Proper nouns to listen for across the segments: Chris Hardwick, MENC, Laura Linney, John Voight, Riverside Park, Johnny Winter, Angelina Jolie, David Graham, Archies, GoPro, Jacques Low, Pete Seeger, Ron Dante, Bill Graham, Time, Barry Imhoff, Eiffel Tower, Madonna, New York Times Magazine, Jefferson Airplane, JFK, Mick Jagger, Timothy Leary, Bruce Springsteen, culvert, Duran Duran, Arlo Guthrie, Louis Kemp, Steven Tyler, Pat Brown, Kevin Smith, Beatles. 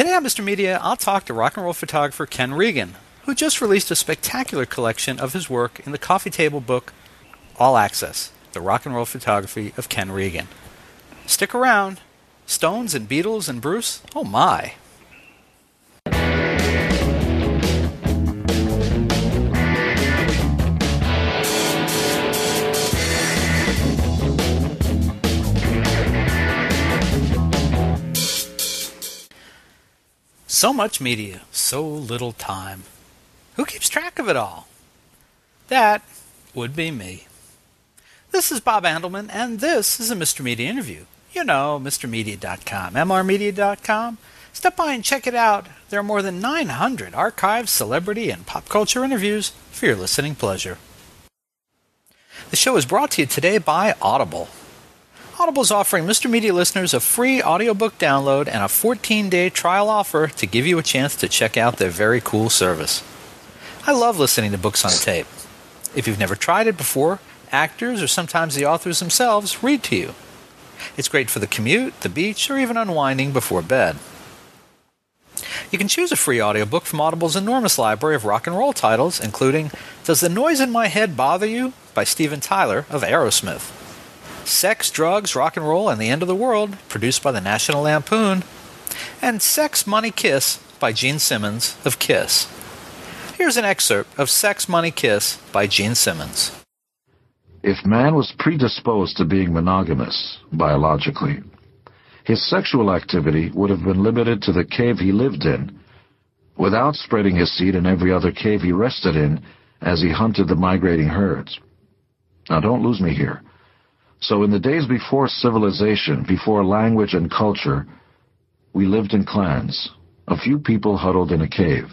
Today on Mr. Media, I'll talk to rock and roll photographer Ken Regan, who just released a spectacular collection of his work in the coffee table book, All Access, The Rock and Roll Photography of Ken Regan. Stick around. Stones and Beatles and Bruce, oh my. So much media, so little time. Who keeps track of it all? That would be me. This is Bob Andelman, and this is a Mr. Media interview. You know, MrMedia.com, MRMedia.com. Step by and check it out. There are more than 900 archives, celebrity, and pop culture interviews for your listening pleasure. The show is brought to you today by Audible. Audible is offering Mr. Media listeners a free audiobook download and a 14-day trial offer to give you a chance to check out their very cool service. I love listening to books on tape. If you've never tried it before, actors or sometimes the authors themselves read to you. It's great for the commute, the beach, or even unwinding before bed. You can choose a free audiobook from Audible's enormous library of rock and roll titles, including Does the Noise in My Head Bother You? By Steven Tyler of Aerosmith. Sex, Drugs, Rock and Roll, and the End of the World, produced by the National Lampoon, and Sex, Money, Kiss by Gene Simmons of Kiss. Here's an excerpt of Sex, Money, Kiss by Gene Simmons. If man was predisposed to being monogamous, biologically, his sexual activity would have been limited to the cave he lived in, without spreading his seed in every other cave he rested in as he hunted the migrating herds. Now don't lose me here. So in the days before civilization, before language and culture, we lived in clans, a few people huddled in a cave.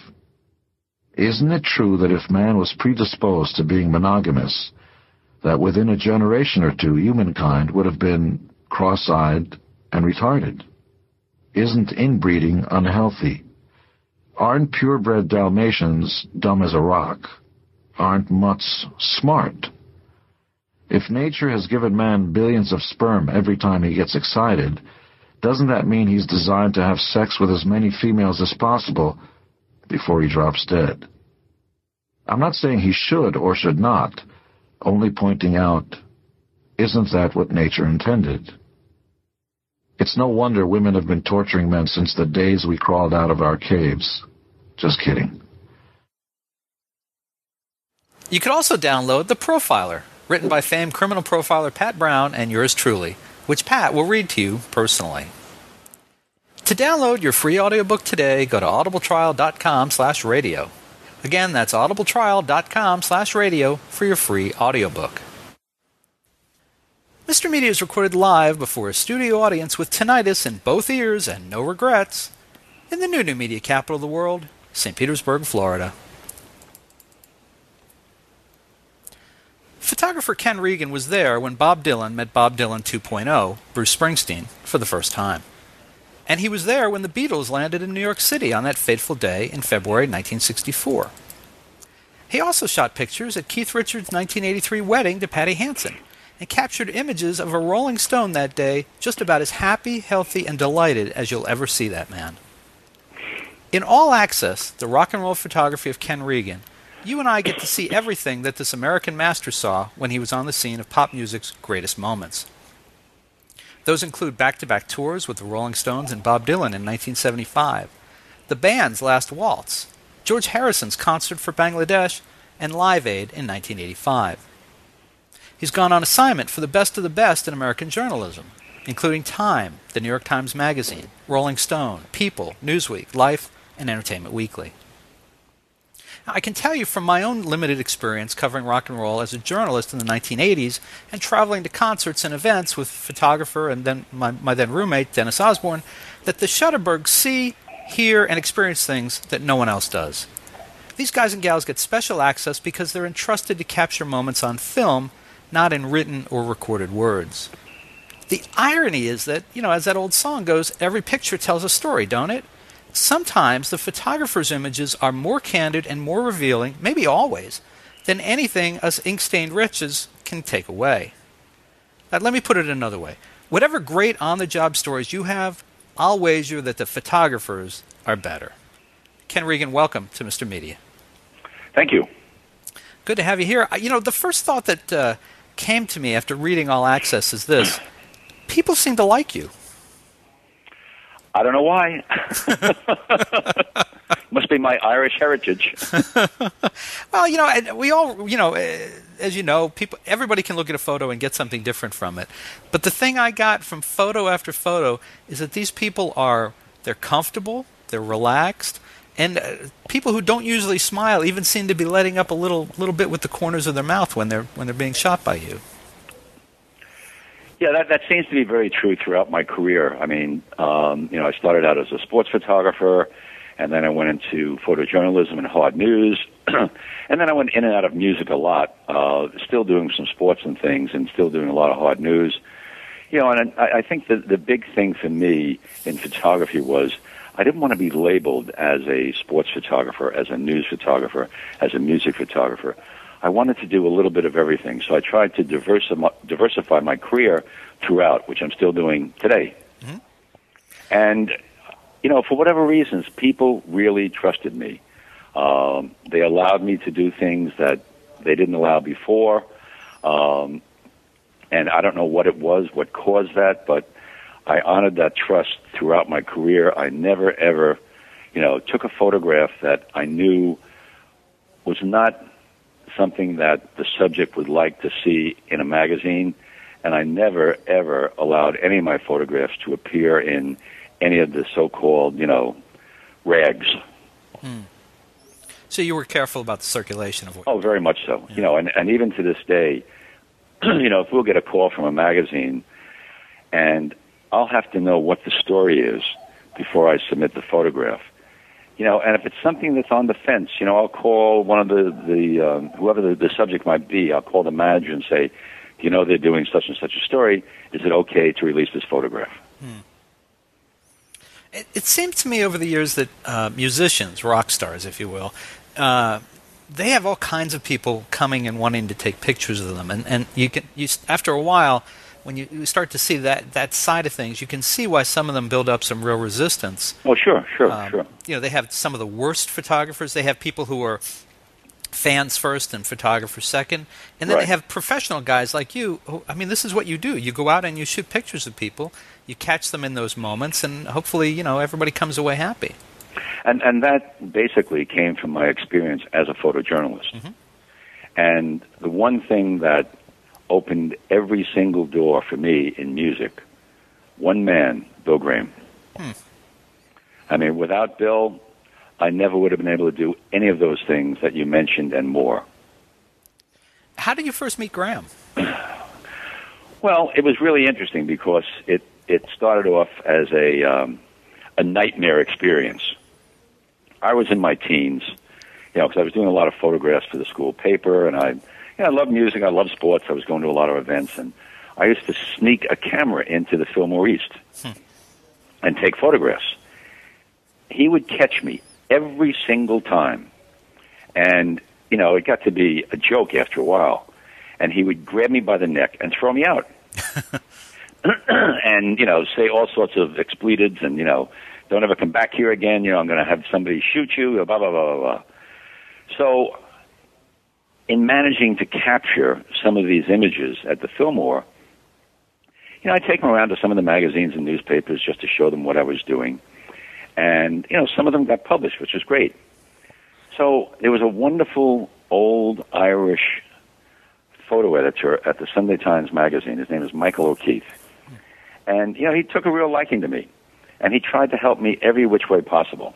Isn't it true that if man was predisposed to being monogamous, that within a generation or two humankind would have been cross-eyed and retarded? Isn't inbreeding unhealthy? Aren't purebred Dalmatians dumb as a rock? Aren't mutts smart? If nature has given man billions of sperm every time he gets excited, doesn't that mean he's designed to have sex with as many females as possible before he drops dead? I'm not saying he should or should not, only pointing out, isn't that what nature intended? It's no wonder women have been torturing men since the days we crawled out of our caves. Just kidding. You could also download The Profiler, written by famed criminal profiler Pat Brown and yours truly, which Pat will read to you personally. To download your free audiobook today, go to audibletrial.com/radio. Again, that's audibletrial.com/radio for your free audiobook. Mr. Media is recorded live before a studio audience with tinnitus in both ears and no regrets in the new media capital of the world, St. Petersburg, Florida. Photographer Ken Regan was there when Bob Dylan met Bob Dylan 2.0, Bruce Springsteen, for the first time. And he was there when the Beatles landed in New York City on that fateful day in February 1964. He also shot pictures at Keith Richards' 1983 wedding to Patty Hansen and captured images of a Rolling Stone that day just about as happy, healthy, and delighted as you'll ever see that man. In All Access, The Rock and Roll Photography of Ken Regan, you and I get to see everything that this American master saw when he was on the scene of pop music's greatest moments. Those include back-to-back tours with the Rolling Stones and Bob Dylan in 1975, the band's last waltz, George Harrison's concert for Bangladesh, and Live Aid in 1985. He's gone on assignment for the best of the best in American journalism, including Time, the New York Times Magazine, Rolling Stone, People, Newsweek, Life, and Entertainment Weekly. I can tell you from my own limited experience covering rock and roll as a journalist in the 1980s and traveling to concerts and events with photographer and then my then roommate, Dennis Osborne, that the Shutterbugs see, hear, and experience things that no one else does. These guys and gals get special access because they're entrusted to capture moments on film, not in written or recorded words. The irony is that, you know, as that old song goes, every picture tells a story, don't it? Sometimes the photographer's images are more candid and more revealing, maybe always, than anything us ink-stained wretches can take away. Now, let me put it another way. Whatever great on-the-job stories you have, I'll wager that the photographers are better. Ken Regan, welcome to Mr. Media. Thank you. Good to have you here. You know, the first thought that came to me after reading All Access is this. People seem to like you. I don't know why. Must be my Irish heritage. Well, you know, we all, you know, as you know, people, everybody can look at a photo and get something different from it. But the thing I got from photo after photo is that these people are, they're comfortable, they're relaxed, and people who don't usually smile even seem to be letting up a little bit with the corners of their mouth when they're being shot by you. Yeah, that seems to be very true throughout my career. I mean, you know, I started out as a sports photographer, and then I went into photojournalism and hard news, and then I went in and out of music a lot, still doing some sports and things and still doing a lot of hard news. You know, and I think that the big thing for me in photography was I didn't want to be labeled as a sports photographer, as a news photographer, as a music photographer. I wanted to do a little bit of everything, so I tried to diversify my career throughout, which I'm still doing today. Mm-hmm. And, you know, for whatever reasons, people really trusted me. They allowed me to do things that they didn't allow before, and I don't know what it was, what caused that, but I honored that trust throughout my career. I never, ever, you know, took a photograph that I knew was not something that the subject would like to see in a magazine, and I never, ever allowed any of my photographs to appear in any of the so-called, you know, rags. Mm. So you were careful about the circulation of what? Oh, very much so. Yeah. You know, and even to this day, you know, if we'll get a call from a magazine, and I'll have to know what the story is before I submit the photograph. You know, and if it's something that's on the fence, you know, I'll call one of the whoever the subject might be, I'll call the manager and say, you know, they're doing such and such a story. Is it okay to release this photograph? Hmm. It seemed to me over the years that musicians, rock stars, if you will, they have all kinds of people coming and wanting to take pictures of them. And you after a while, when you start to see that side of things, you can see why some of them build up some real resistance. Oh, sure. You know, they have some of the worst photographers. They have people who are fans first and photographers second. And then right. They have professional guys like you. Who, I mean, this is what you do. You go out and you shoot pictures of people. You catch them in those moments, and hopefully, you know, everybody comes away happy. And that basically came from my experience as a photojournalist. Mm-hmm. And the one thing that opened every single door for me in music, one man, Bill Graham. Hmm. I mean, without Bill, I never would have been able to do any of those things that you mentioned and more. How did you first meet Graham? Well, it was really interesting because it started off as a nightmare experience. I was in my teens, you know, because I was doing a lot of photographs for the school paper, and I love music, I love sports, I was going to a lot of events, and I used to sneak a camera into the Fillmore East and take photographs. He would catch me every single time, and, you know, it got to be a joke after a while, and he would grab me by the neck and throw me out. And, you know, say all sorts of expletives and, you know, don't ever come back here again, you know, I'm going to have somebody shoot you, blah, blah, blah, blah, blah. So in managing to capture some of these images at the Fillmore, you know, I take them around to some of the magazines and newspapers just to show them what I was doing. And, you know, some of them got published, which was great. So there was a wonderful old Irish photo editor at the Sunday Times Magazine. His name is Michael O'Keefe. And, you know, he took a real liking to me, and he tried to help me every which way possible.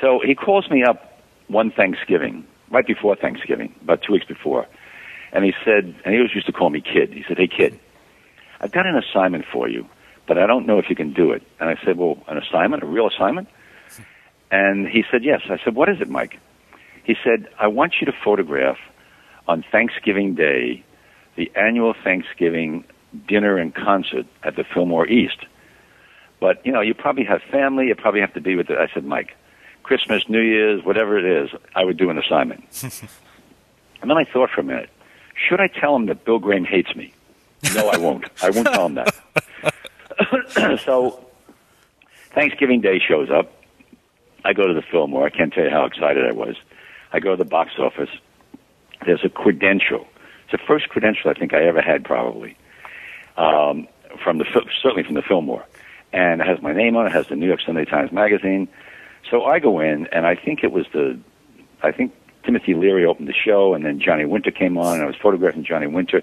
So he calls me up one Thanksgiving, right before Thanksgiving, about 2 weeks before, and he said, and he always used to call me Kid. He said, hey, Kid, I've got an assignment for you, but I don't know if you can do it. And I said, well, an assignment, a real assignment? And he said, yes. I said, what is it, Mike? He said, I want you to photograph on Thanksgiving Day the annual Thanksgiving dinner and concert at the Fillmore East. But, you know, you probably have family, you probably have to be with it. I said, Mike, Christmas, New Year's, whatever it is, I would do an assignment. And then I thought for a minute, should I tell him that Bill Graham hates me? No, I won't. I won't tell him that. So Thanksgiving Day shows up. I go to the Fillmore. I can't tell you how excited I was. I go to the box office. There's a credential. It's the first credential I think I ever had, probably, certainly from the Fillmore. And it has my name on it. It has the New York Sunday Times Magazine. So I go in, and I think Timothy Leary opened the show, and then Johnny Winter came on, and I was photographing Johnny Winter.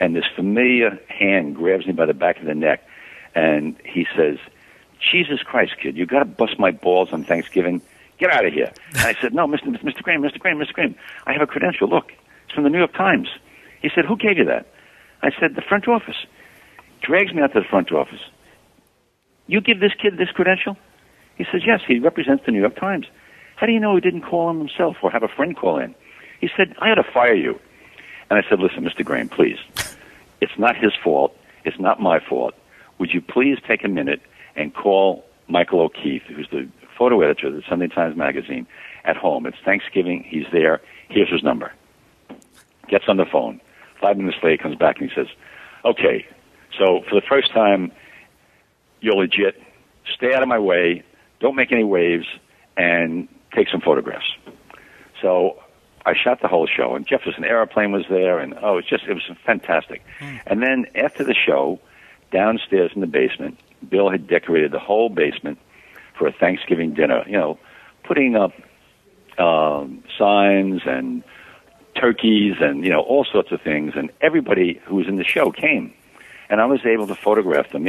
And this familiar hand grabs me by the back of the neck, and he says, "Jesus Christ, kid, you got to bust my balls on Thanksgiving. Get out of here." And I said, "No, Mr. Graham, I have a credential. Look, it's from the New York Times." He said, "Who gave you that?" I said, "The front office." Drags me out to the front office. "You give this kid this credential?" He says, "Yes, he represents the New York Times." "How do you know he didn't call him himself or have a friend call in?" He said, "I had to fire you." And I said, "Listen, Mr. Graham, please. It's not his fault. It's not my fault. Would you please take a minute and call Michael O'Keefe, who's the photo editor of the Sunday Times Magazine, at home. It's Thanksgiving. He's there. Here's his number." Gets on the phone. 5 minutes later, comes back and he says, "Okay, so for the first time, you're legit. Stay out of my way. Don't make any waves. And take some photographs." So I shot the whole show. And Jefferson Airplane was there. And, oh, it was fantastic. Mm. And then after the show, downstairs in the basement, Bill had decorated the whole basement for a Thanksgiving dinner, putting up signs and turkeys and, all sorts of things. And everybody who was in the show came. And I was able to photograph them,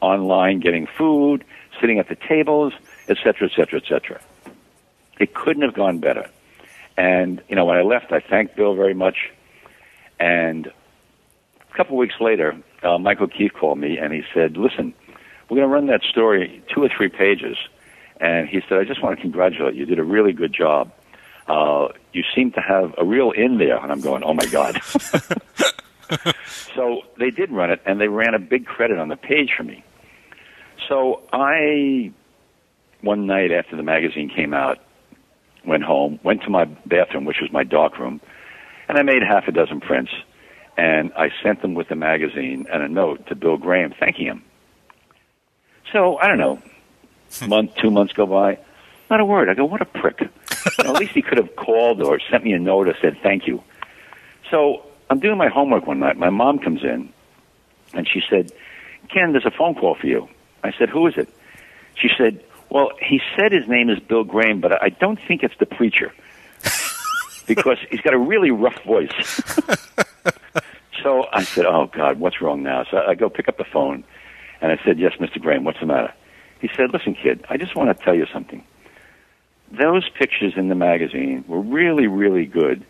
online getting food, sitting at the tables, etc. It couldn't have gone better. And, when I left, I thanked Bill very much. And a couple of weeks later, Michael O'Keefe called me and he said, "Listen, we're going to run that story 2 or 3 pages." And he said, "I just want to congratulate you. You did a really good job. You seem to have a real in there." And I'm going, "Oh, my God." So they did run it, and they ran a big credit on the page for me. So I, one night after the magazine came out, went home, went to my bathroom, which was my dark room, and I made 6 prints. And I sent them with the magazine and a note to Bill Graham thanking him. So, I don't know, month, 2 months go by, not a word. I go, what a prick. At least he could have called or sent me a note or said thank you. So I'm doing my homework one night. My mom comes in, and she said, "Ken, there's a phone call for you." I said, "Who is it?" She said, "Well, he said his name is Bill Graham, but I don't think it's the preacher because he's got a really rough voice." So I said, "Oh, God, what's wrong now?" So I go pick up the phone. And I said, "Yes, Mr. Graham, what's the matter?" He said, "Listen, kid, I just want to tell you something. Those pictures in the magazine were really, really good.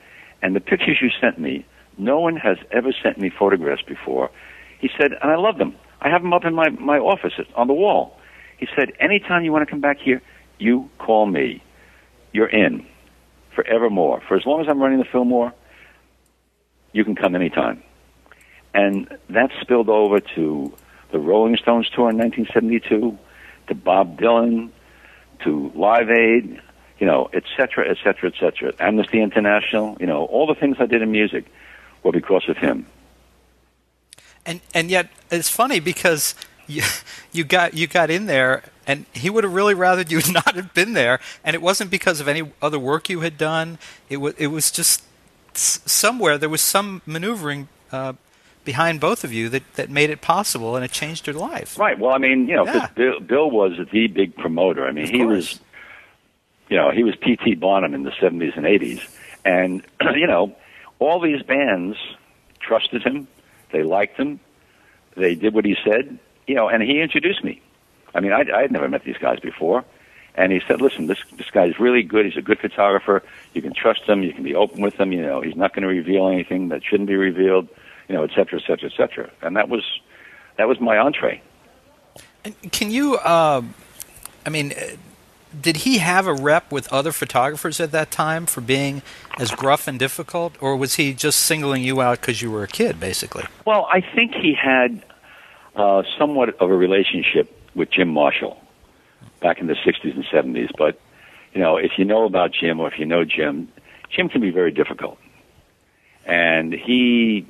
And the pictures you sent me, no one has ever sent me photographs before." He said, "And I love them. I have them up in my office on the wall." He said, "Anytime you want to come back here, you call me. You're in forevermore. For as long as I'm running the Fillmore, you can come anytime." And that spilled over to the Rolling Stones tour in 1972, to Bob Dylan, to Live Aid, etc. Amnesty International, all the things I did in music were because of him. And yet it's funny because you got in there, and he would have really rather you not have been there. And it wasn't because of any other work you had done. It was just somewhere there was some maneuvering behind both of you that made it possible, and it changed your life. Right. Well, I mean, yeah. Bill was the big promoter. I mean, he was P.T. Barnum in the 70s and 80s. And, all these bands trusted him. They liked him. They did what he said, and he introduced me. I mean, I had never met these guys before. And he said, "Listen, this guy's really good. He's a good photographer. You can trust him. You can be open with him. He's not going to reveal anything that shouldn't be revealed. etc. And that was my entree. And can you, did he have a rep with other photographers at that time for being as gruff and difficult, or was he just singling you out because you were a kid, basically? Well, I think he had somewhat of a relationship with Jim Marshall back in the 60s and 70s. But, if you know about Jim, or if you know Jim, Jim can be very difficult. And he,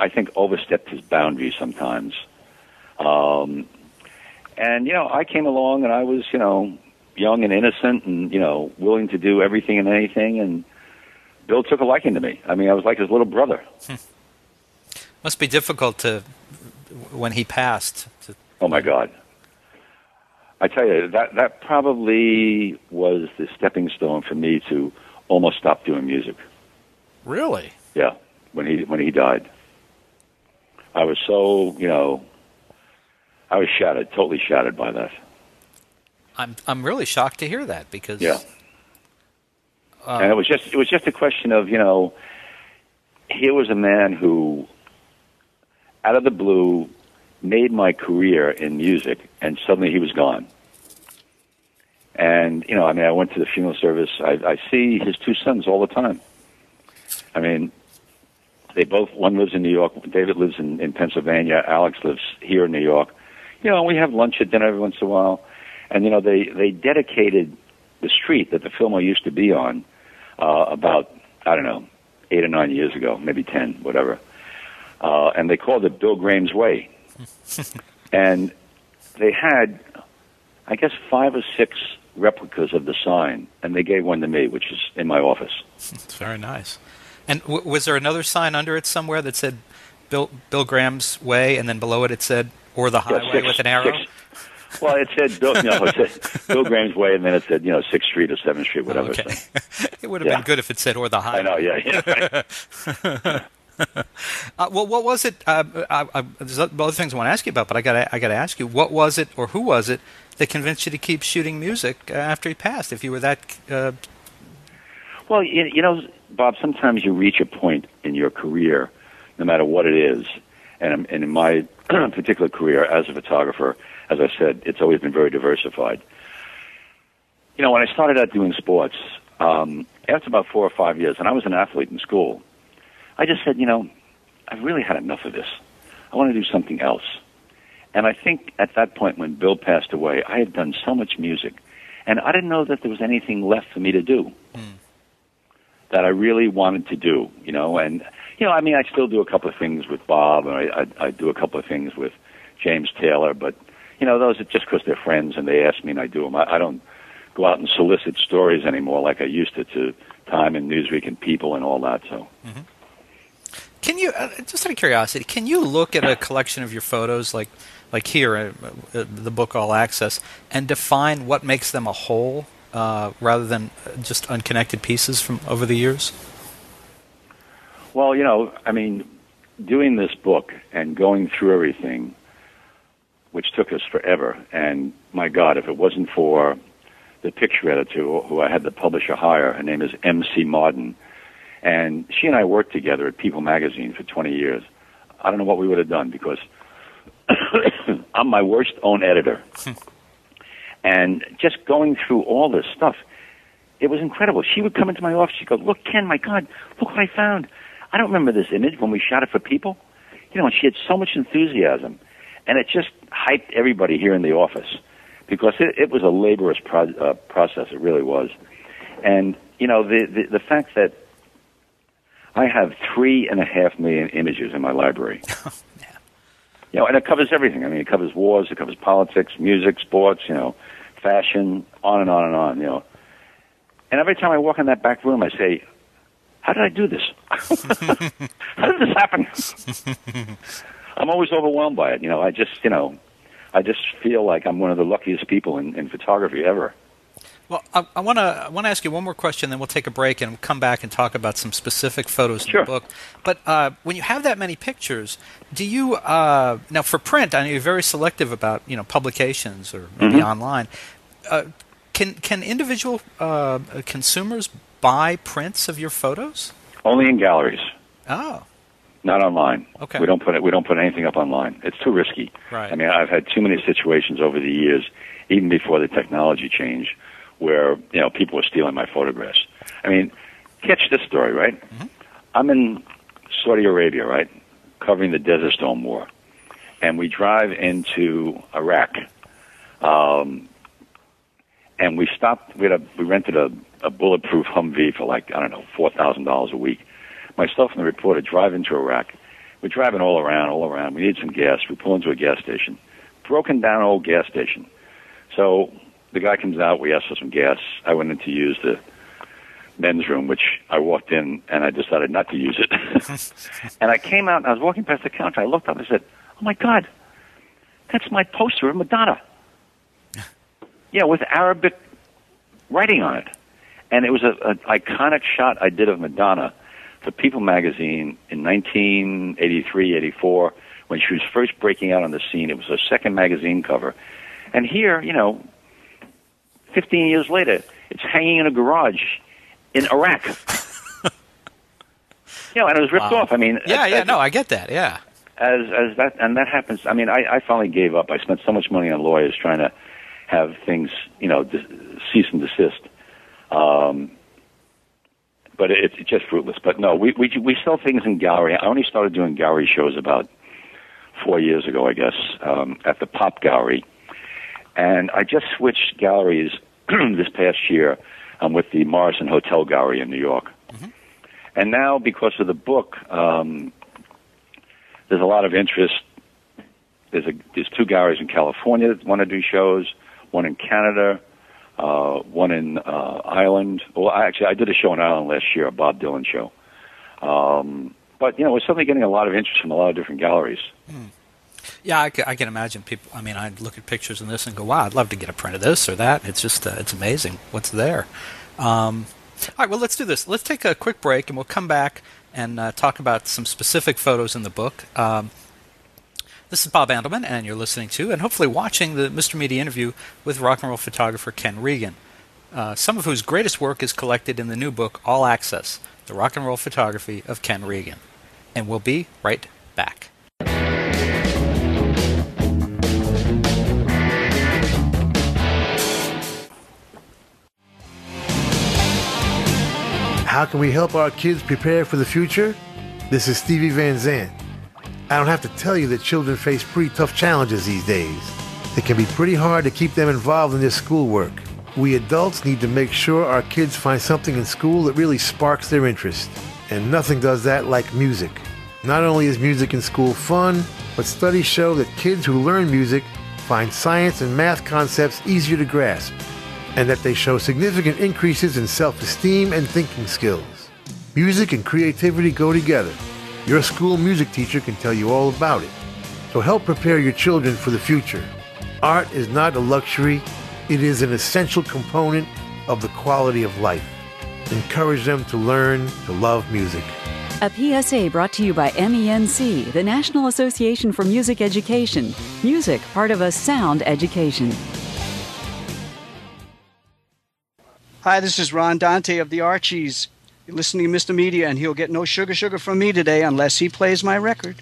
I think, overstepped his boundaries sometimes. And, you know, I came along and I was, you know, young and innocent and, you know, willing to do everything and anything. And Bill took a liking to me. I mean, I was like his little brother. Must be difficult to, when he passed. To... Oh, my God. I tell you, that probably was the stepping stone for me to almost stop doing music. Really? Yeah, when he died. I was so, you know, I was shattered, totally shattered by that. I'm really shocked to hear that because yeah. And it was just a question of, you know, here was a man who, out of the blue, made my career in music, and suddenly he was gone. And, you know, I mean, I went to the funeral service. I see his two sons all the time. I mean, they both, one lives in New York, David lives in Pennsylvania, Alex lives here in New York. You know, we have lunch at dinner every once in a while. And, you know, they dedicated the street that the Fillmore used to be on about, I don't know, 8 or 9 years ago, maybe 10, whatever. And they called it Bill Graham's Way. And they had, I guess, 5 or 6 replicas of the sign, and they gave one to me, which is in my office. It's very nice. And was there another sign under it somewhere that said Bill Graham's Way, and then below it said, or the highway, yeah, with an arrow? Six. Well, it said, it said Bill Graham's Way, and then it said, you know, 6th Street or 7th Street, whatever. Oh, okay. So, it would have been good if it said, or the highway. I know, yeah. Right. Well, what was it? There's other things I want to ask you about, but I got to ask you, what was it, or who was it, that convinced you to keep shooting music after he passed? If you were that, well, you know, Bob, sometimes you reach a point in your career, no matter what it is, and in my particular career as a photographer, as I said, it's always been very diversified. You know, when I started out doing sports, after about 4 or 5 years, and I was an athlete in school. I just said, you know, I've really had enough of this. I want to do something else. And I think at that point when Bill passed away, I had done so much music, and I didn't know that there was anything left for me to do that I really wanted to do, you know. And, you know, I mean, I still do a couple of things with Bob, and I do a couple of things with James Taylor, but, you know, those are just because they're friends and they ask me and I do them. I don't go out and solicit stories anymore like I used to Time and Newsweek and People and all that, so... Mm-hmm. Can you, just out of curiosity, can you look at a collection of your photos, like here, the book All Access, and define what makes them a whole rather than just unconnected pieces from over the years? Well, you know, I mean, doing this book and going through everything, which took us forever, and my God, if it wasn't for the picture editor who I had the publisher hire, her name is M.C. Marden, and she and I worked together at People magazine for 20 years. I don't know what we would have done because I'm my worst own editor. And just going through all this stuff, it was incredible. She would come into my office. She'd go, look, Ken, my God, look what I found. I don't remember this image when we shot it for People. You know, and she had so much enthusiasm. And it just hyped everybody here in the office because it was a laborious process. It really was. And, you know, the fact that I have 3.5 million images in my library. Yeah. You know, and it covers everything. I mean, it covers wars, it covers politics, music, sports, you know, fashion, on and on and on, you know. And every time I walk in that back room, I say, how did I do this? How did this happen? I'm always overwhelmed by it. You know, I just feel like I'm one of the luckiest people in photography ever. Well, I want to ask you one more question, then we'll take a break and come back and talk about some specific photos in the book. But when you have that many pictures, do you now for print? I know you're very selective about, you know, publications or maybe online. Can individual consumers buy prints of your photos? Only in galleries. Oh, not online. Okay, we don't put anything up online. It's too risky. Right. I mean, I've had too many situations over the years, even before the technology change, where, you know, people were stealing my photographs. I mean, catch this story, right? Mm-hmm. I'm in Saudi Arabia, right, covering the Desert Storm War, and we drive into Iraq, and we stopped. We rented a bulletproof Humvee for, like, I don't know, $4,000 a week. Myself and the reporter drive into Iraq. We're driving all around, all around. We need some gas. We pull into a gas station. broken down old gas station. So the guy comes out, we asked for some gas. I went in to use the men's room, which I walked in and I decided not to use it. And I came out and I was walking past the counter. I looked up and I said, oh my God, that's my poster of Madonna. Yeah, with Arabic writing on it. And it was an iconic shot I did of Madonna for People magazine in 1983, 84, when she was first breaking out on the scene. It was her second magazine cover. And here, you know, 15 years later, it's hanging in a garage in Iraq. You know, and it was ripped off. I mean... I get that, yeah. As that, and that happens... I mean, I finally gave up. I spent so much money on lawyers trying to have things, you know, cease and desist. But it's just fruitless. But no, we sell things in gallery. I only started doing gallery shows about 4 years ago, I guess, at the Pop Gallery. And I just switched galleries this past year. I'm with the Morrison Hotel Gallery in New York. Mm-hmm. And now, because of the book, there's a lot of interest. There's two galleries in California that want to do shows, one in Canada, one in Ireland. Well, I did a show in Ireland last year, a Bob Dylan show. But, you know, we're suddenly getting a lot of interest from a lot of different galleries. Mm. Yeah, I can imagine people. I mean, I look at pictures in this and go, wow, I'd love to get a print of this or that. It's just, it's amazing what's there. All right, well, let's do this. Let's take a quick break, and we'll come back and talk about some specific photos in the book. This is Bob Andelman, and you're listening to and hopefully watching the Mr. Media interview with rock and roll photographer Ken Regan, some of whose greatest work is collected in the new book, All Access, The Rock and Roll Photography of Ken Regan. And we'll be right back. How can we help our kids prepare for the future? This is Stevie Van Zandt. I don't have to tell you that children face pretty tough challenges these days. It can be pretty hard to keep them involved in their schoolwork. We adults need to make sure our kids find something in school that really sparks their interest. And nothing does that like music. Not only is music in school fun, but studies show that kids who learn music find science and math concepts easier to grasp, and that they show significant increases in self-esteem and thinking skills. Music and creativity go together. Your school music teacher can tell you all about it. So help prepare your children for the future. Art is not a luxury. It is an essential component of the quality of life. Encourage them to learn to love music. A PSA brought to you by MENC, the National Association for Music Education. Music, part of a sound education. Hi, this is Ron Dante of the Archies. You're listening to Mr. Media, and he'll get no sugar, sugar from me today unless he plays my record.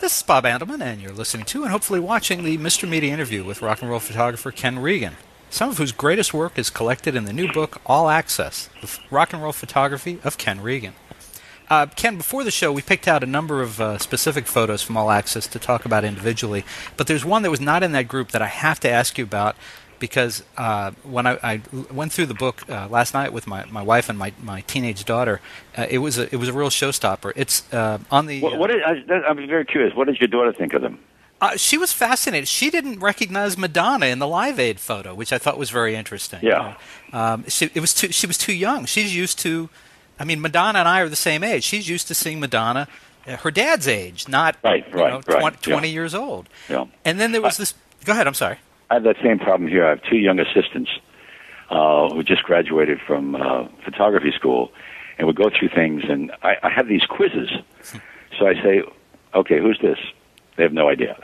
This is Bob Andelman, and you're listening to and hopefully watching the Mr. Media interview with rock and roll photographer Ken Regan, some of whose greatest work is collected in the new book, All Access, The Rock and Roll Photography of Ken Regan. Ken, before the show, we picked out a number of specific photos from All Access to talk about individually, but there's one that was not in that group that I have to ask you about, because when I went through the book last night with my wife and my teenage daughter, it was a real showstopper. It's on the... I'm very curious. What did your daughter think of them? She was fascinated. She didn't recognize Madonna in the Live Aid photo, which I thought was very interesting. Yeah. She was too young. She's used to... I mean, Madonna and I are the same age. She's used to seeing Madonna her dad's age, not 20 years old. Yeah. And then there was this... Go ahead, I'm sorry. I have that same problem here. I have two young assistants who just graduated from photography school, and we go through things, and I have these quizzes. So I say, okay, who's this? They have no idea.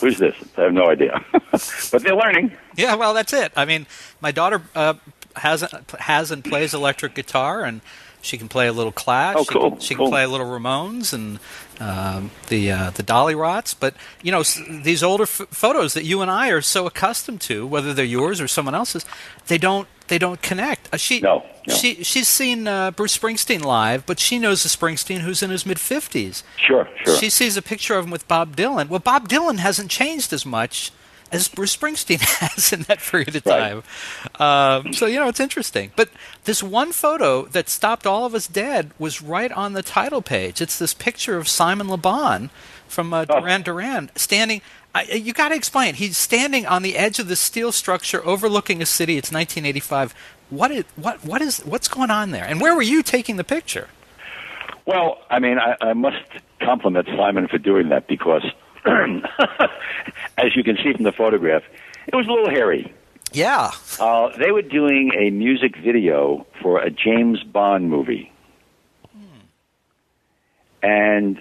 Who's this? They have no idea. But they're learning. Yeah, well, that's it. I mean, my daughter has and plays electric guitar, and... She can play a little Clash. Oh, cool. She can play a little Ramones and the Dolly Rots. But, you know, these older photos that you and I are so accustomed to, whether they're yours or someone else's, they don't connect. She's seen Bruce Springsteen live, but she knows the Springsteen who's in his mid-50s. Sure. She sees a picture of him with Bob Dylan. Well, Bob Dylan hasn't changed as much as Bruce Springsteen has in that period of time. Right. So, you know, it's interesting. But this one photo that stopped all of us dead was right on the title page. It's this picture of Simon Le Bon from Duran Duran standing. You got to explain. He's standing on the edge of the steel structure overlooking a city. It's 1985. What's going on there? And where were you taking the picture? Well, I mean, I must compliment Simon for doing that because, as you can see from the photograph, it was a little hairy. Yeah. They were doing a music video for a James Bond movie. And,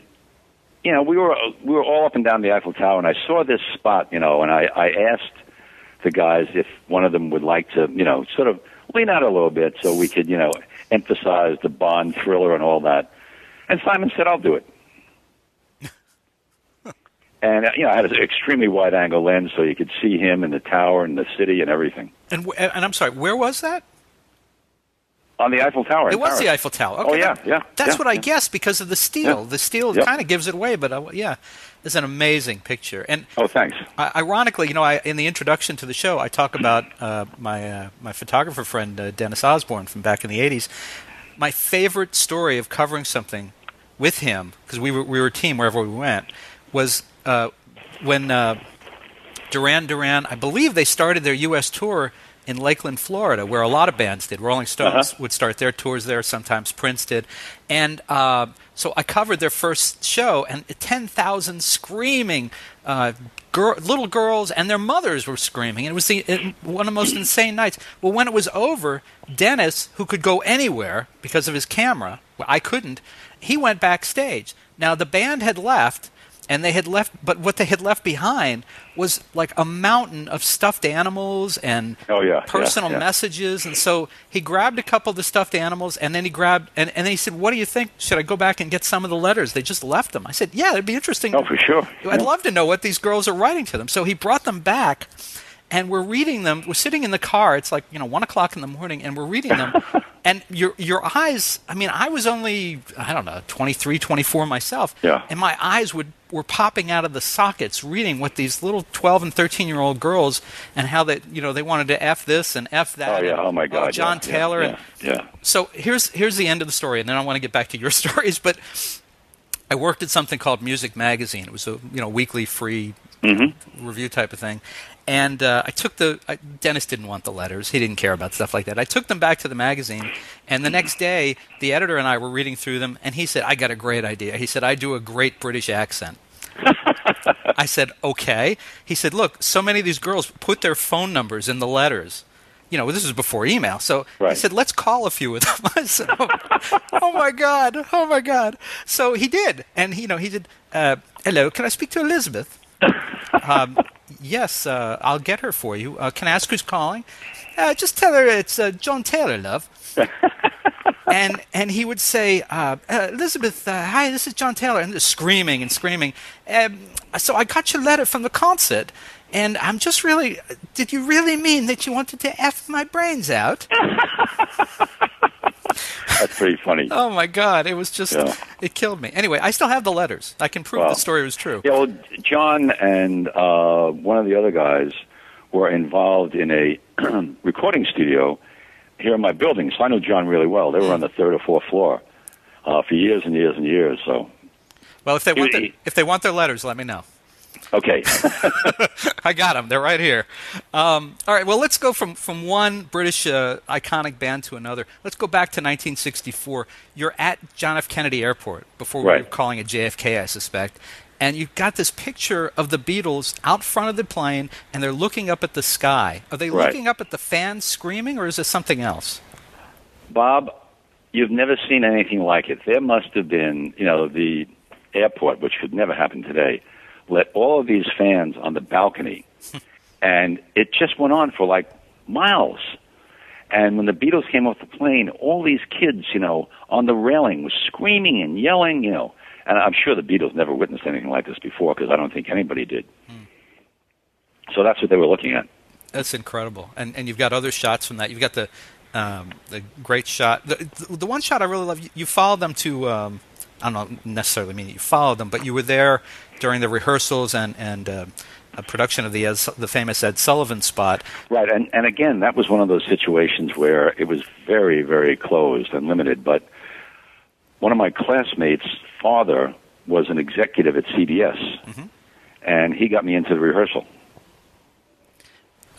you know, we were all up and down the Eiffel Tower, and I saw this spot, you know, and I asked the guys if one of them would like to, you know, sort of lean out a little bit so we could, you know, emphasize the Bond thriller and all that. And Simon said, I'll do it. And, you know, I had an extremely wide-angle lens so you could see him and the tower and the city and everything. And I'm sorry, where was that? On the Eiffel Tower. It was Paris. The Eiffel Tower. Okay, oh, yeah, yeah. That's what I guessed because of the steel. Yeah. The steel kind of gives it away, but, yeah, it's an amazing picture. And oh, thanks. Ironically, you know, in the introduction to the show, I talk about my photographer friend, Dennis Osborne, from back in the 80s. My favorite story of covering something with him, because we were a team wherever we went, was when Duran Duran, I believe they started their U.S. tour in Lakeland, Florida, where a lot of bands did. Rolling Stones would start their tours there. Sometimes Prince did. And so I covered their first show, and 10,000 screaming little girls and their mothers were screaming. And it was one of the most insane nights. Well, when it was over, Dennis, who could go anywhere because of his camera, well, I couldn't, he went backstage. Now, the band had left. And they had left, but what they had left behind was like a mountain of stuffed animals and personal messages. And so he grabbed a couple of the stuffed animals, and then he grabbed, and then he said, "What do you think? Should I go back and get some of the letters? They just left them." I said, "Yeah, it'd be interesting. Oh, for sure. I'd love to know what these girls are writing to them." So he brought them back, and we're reading them. We're sitting in the car. It's like 1 o'clock in the morning, and we're reading them. And your eyes, I mean, I was only, I don't know, 23, 24 myself. Yeah. And my eyes were popping out of the sockets reading what these little 12 and 13-year-old girls and how they, they wanted to F this and F that. Oh, yeah. Oh, my God. John Taylor. Yeah. So here's the end of the story, and then I want to get back to your stories. But I worked at something called Music Magazine. It was a weekly free review type of thing. And I took Dennis didn't want the letters. He didn't care about stuff like that. I took them back to the magazine, and the next day, the editor and I were reading through them, and he said, "I got a great idea." He said, "I do a great British accent." I said, "Okay." He said, "Look, so many of these girls put their phone numbers in the letters." This was before email. So he said, "Let's call a few of them." I said, oh, my God. So he did. And, he did, "Hello, can I speak to Elizabeth?" "Yes, I'll get her for you. Can I ask who's calling?" "Just tell her it's John Taylor, love." and he would say, "Elizabeth, hi, this is John Taylor," and screaming and screaming. "So I got your letter from the concert, and I'm just really, did you really mean that you wanted to F my brains out?" That's pretty funny. Oh, my God. It was just, it killed me. Anyway, I still have the letters. I can prove the story was true. Yeah, well, John and one of the other guys were involved in a recording studio here in my building, so I know John really well. They were on the third or fourth floor for years and years and years. So, well, if they want their letters, let me know. Okay. I got them. They're right here. All right. Well, let's go from one British iconic band to another. Let's go back to 1964. You're at John F. Kennedy Airport before we were calling it JFK, I suspect. And you've got this picture of the Beatles out front of the plane, and they're looking up at the sky. Are they looking up at the fans screaming, or is it something else? Bob, you've never seen anything like it. There must have been, the airport, which could never happen today, let all of these fans on the balcony, and it just went on for like miles. And when the Beatles came off the plane, all these kids, on the railing was screaming and yelling, and I'm sure the Beatles never witnessed anything like this before, because I don't think anybody did. So that's what they were looking at. That's incredible. And you've got other shots from that. You've got the great shot. The one shot I really love, you followed them to I don't necessarily mean that you followed them, but you were there during the rehearsals and a production of the famous Ed Sullivan spot. Right, and again, that was one of those situations where it was very, very closed and limited, but one of my classmates' father was an executive at CBS, mm-hmm. and he got me into the rehearsal.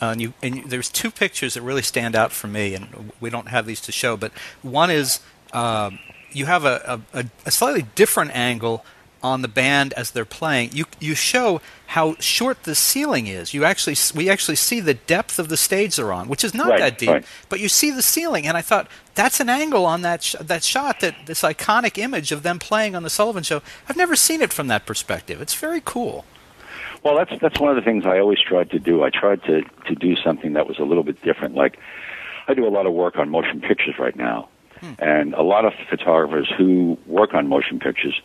And there's two pictures that really stand out for me, and we don't have these to show, but one is you have a slightly different angle on the band as they're playing. You show how short the ceiling is. We actually see the depth of the stage they're on, which is not that deep, but you see the ceiling, and I thought, that's an angle on that shot, this iconic image of them playing on The Sullivan Show. I've never seen it from that perspective. It's very cool. Well, that's one of the things I always tried to do. I tried to do something that was a little bit different. Like, I do a lot of work on motion pictures right now, and a lot of photographers who work on motion pictures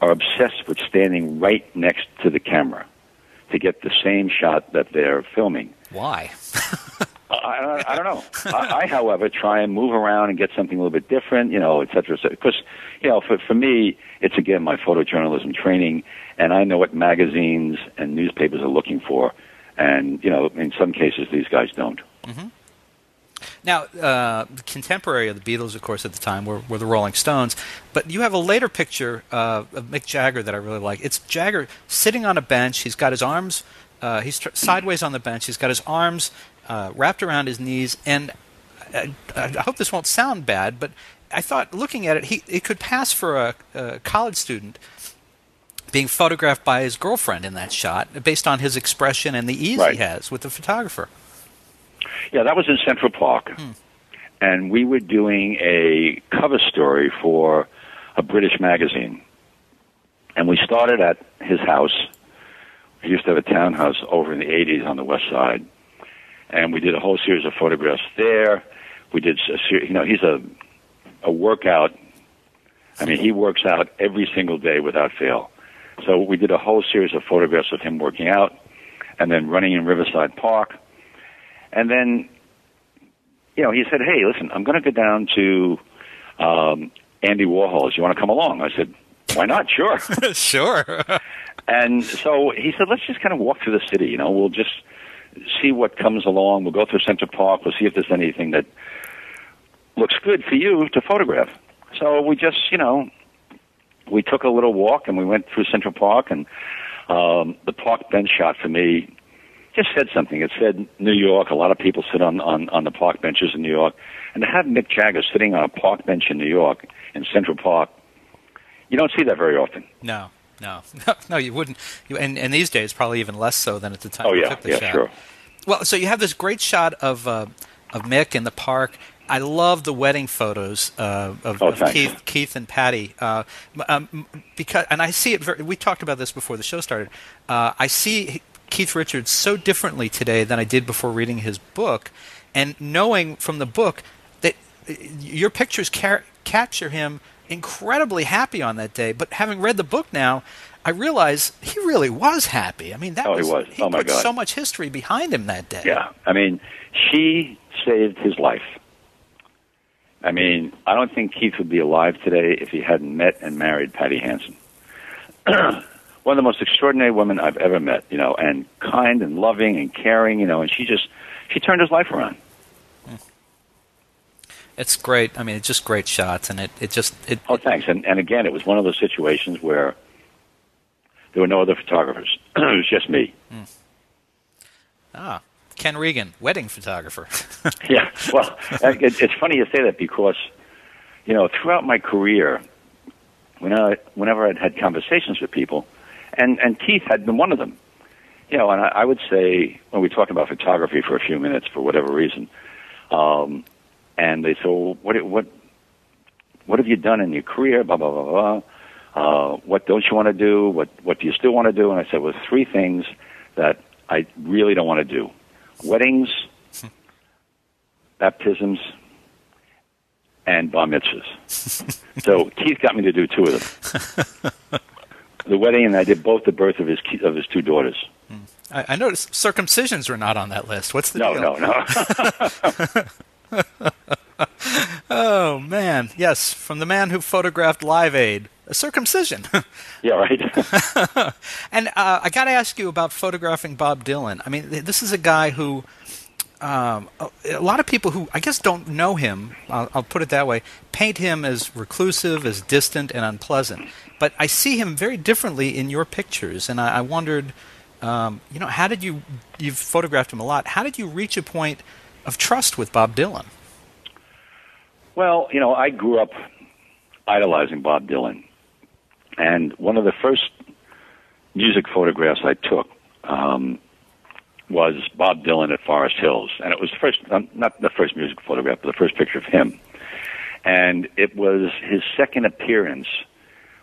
are obsessed with standing right next to the camera to get the same shot that they're filming. Why? I don't know. I, however, try and move around and get something a little bit different, et cetera, et cetera. Because, for me, it's, again, my photojournalism training, and I know what magazines and newspapers are looking for. And, in some cases, these guys don't. Mm-hmm. Now, the contemporary of the Beatles, of course, at the time were the Rolling Stones. But you have a later picture of Mick Jagger that I really like. It's Jagger sitting on a bench. He's got his arms sideways on the bench. He's got his arms wrapped around his knees, and I hope this won't sound bad, but I thought, looking at it, it could pass for a college student being photographed by his girlfriend in that shot, based on his expression and the ease he has with the photographer. Yeah, that was in Central Park, and we were doing a cover story for a British magazine, and we started at his house. He used to have a townhouse over in the 80s on the West Side. And we did a whole series of photographs there. We did, he's a workout. I mean, he works out every single day without fail. So we did a whole series of photographs of him working out, and then running in Riverside Park. And then, he said, "Hey, listen, I'm going to go down to Andy Warhol's. You want to come along?" I said, "Why not? Sure." Sure. And so he said, "Let's just kind of walk through the city. We'll just see what comes along. We'll go through Central Park. We'll see if there's anything that looks good for you to photograph." So we just, we took a little walk, and we went through Central Park, and the park bench shot for me just said something. It said New York. A lot of people sit on the park benches in New York. And to have Mick Jagger sitting on a park bench in New York, in Central Park, you don't see that very often. No. No, you wouldn't. And these days, probably even less so than at the time you took the shot. Sure. Well, so you have this great shot of Mick in the park. I love the wedding photos of Keith and Patty. And I see it – we talked about this before the show started. I see Keith Richards so differently today than I did before reading his book, and knowing from the book that your pictures capture him incredibly happy on that day, but having read the book now, I realize he really was happy. I mean, he put so much history behind him that day. Yeah, I mean, she saved his life. I mean, I don't think Keith would be alive today if he hadn't met and married Patty Hansen. One of the most extraordinary women I've ever met, and kind and loving and caring, and she turned his life around. It's great. I mean, it's just great shots, and it just. Oh, thanks. And again, it was one of those situations where there were no other photographers. It was just me. Ah, Ken Regan, wedding photographer. Yeah. Well, it's funny you say that because, throughout my career, whenever I'd had conversations with people, and Keith had been one of them, and I would say, when we talk about photography for a few minutes for whatever reason, and they said, "Well, what have you done in your career? Blah blah blah blah. What don't you want to do? What do you still want to do?" And I said, "Well, three things that I really don't want to do: weddings, baptisms, and bar mitzvahs." So Keith got me to do two of them: the wedding, and I did both the birth of his two daughters. I noticed circumcisions were not on that list. What's the deal? No. Oh, man. Yes, from the man who photographed Live Aid, circumcision. Yeah, right. And I got to ask you about photographing Bob Dylan. I mean, this is a guy who a lot of people who I guess don't know him, I'll put it that way, paint him as reclusive, as distant, and unpleasant. But I see him very differently in your pictures, and I wondered, you know, how did you – you've photographed him a lot. How did you reach a point of trust with Bob Dylan? Well, you know, I grew up idolizing Bob Dylan. And one of the first music photographs I took was Bob Dylan at Forest Hills. And it was the first, not the first music photograph, but the first picture of him. And it was his second appearance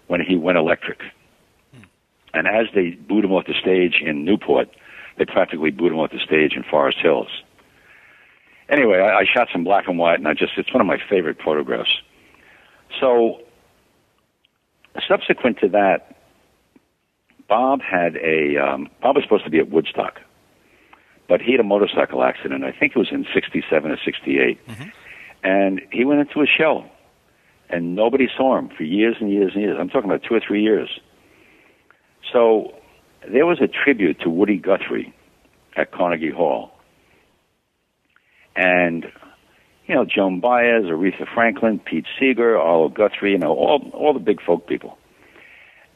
when he went electric. And as they booed him off the stage in Newport, they practically booed him off the stage in Forest Hills. Anyway, I shot some black and white, and it's one of my favorite photographs. So, subsequent to that, Bob had a, Bob was supposed to be at Woodstock, but he had a motorcycle accident, I think it was in 67 or 68, mm-hmm. and he went into a shell, and nobody saw him for years and years and years. I'm talking about 2 or 3 years. So, there was a tribute to Woody Guthrie at Carnegie Hall. And, you know, Joan Baez, Aretha Franklin, Pete Seeger, Arlo Guthrie, you know, all the big folk people.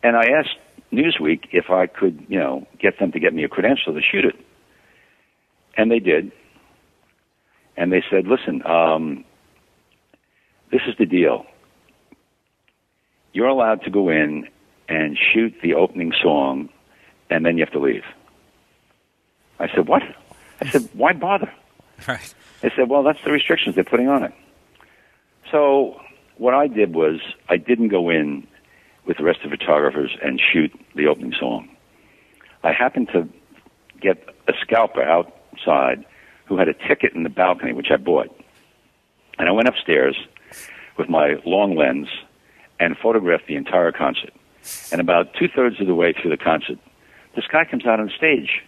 And I asked Newsweek if I could, you know, get them to get me a credential to shoot it. And they did. And they said, listen, this is the deal. You're allowed to go in and shoot the opening song, and then you have to leave. I said, what? I said, why bother? Right. They said, well, that's the restrictions they're putting on it. So what I did was I didn't go in with the rest of the photographers and shoot the opening song. I happened to get a scalper outside who had a ticket in the balcony, which I bought. And I went upstairs with my long lens and photographed the entire concert. And about two-thirds of the way through the concert, this guy comes out on stage.